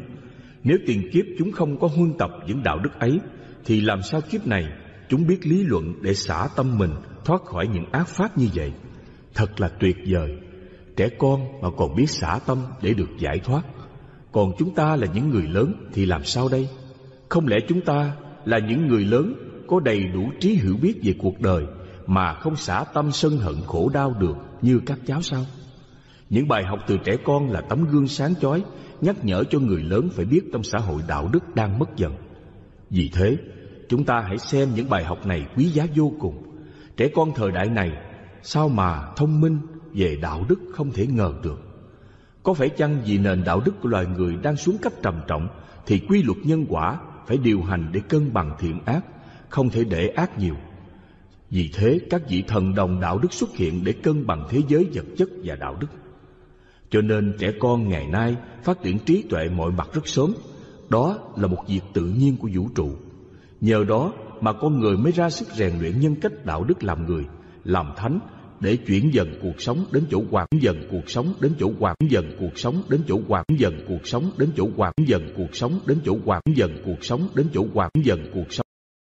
Nếu tiền kiếp chúng không có huân tập những đạo đức ấy thì làm sao kiếp này chúng biết lý luận để xả tâm mình thoát khỏi những ác pháp như vậy. Thật là tuyệt vời. Trẻ con mà còn biết xả tâm để được giải thoát. Còn chúng ta là những người lớn thì làm sao đây? Không lẽ chúng ta là những người lớn có đầy đủ trí hiểu biết về cuộc đời mà không xả tâm sân hận khổ đau được như các cháu sao? Những bài học từ trẻ con là tấm gương sáng chói nhắc nhở cho người lớn phải biết trong xã hội đạo đức đang mất dần. Vì thế, chúng ta hãy xem những bài học này quý giá vô cùng. Trẻ con thời đại này sao mà thông minh về đạo đức không thể ngờ được. Có phải chăng vì nền đạo đức của loài người đang xuống cấp trầm trọng thì quy luật nhân quả phải điều hành để cân bằng thiện ác, không thể để ác nhiều. Vì thế các vị thần đồng đạo đức xuất hiện để cân bằng thế giới vật chất và đạo đức. Cho nên trẻ con ngày nay phát triển trí tuệ mọi mặt rất sớm. Đó là một việc tự nhiên của vũ trụ. Nhờ đó mà con người mới ra sức rèn luyện nhân cách đạo đức làm người, làm thánh để chuyển dần cuộc sống đến chỗ hoàn dần cuộc sống đến chỗ hoàn dần cuộc sống đến chỗ hoàn dần cuộc sống đến chỗ hoàn dần cuộc sống đến chỗ hoàn dần cuộc sống đến chỗ hoàn dần cuộc sống.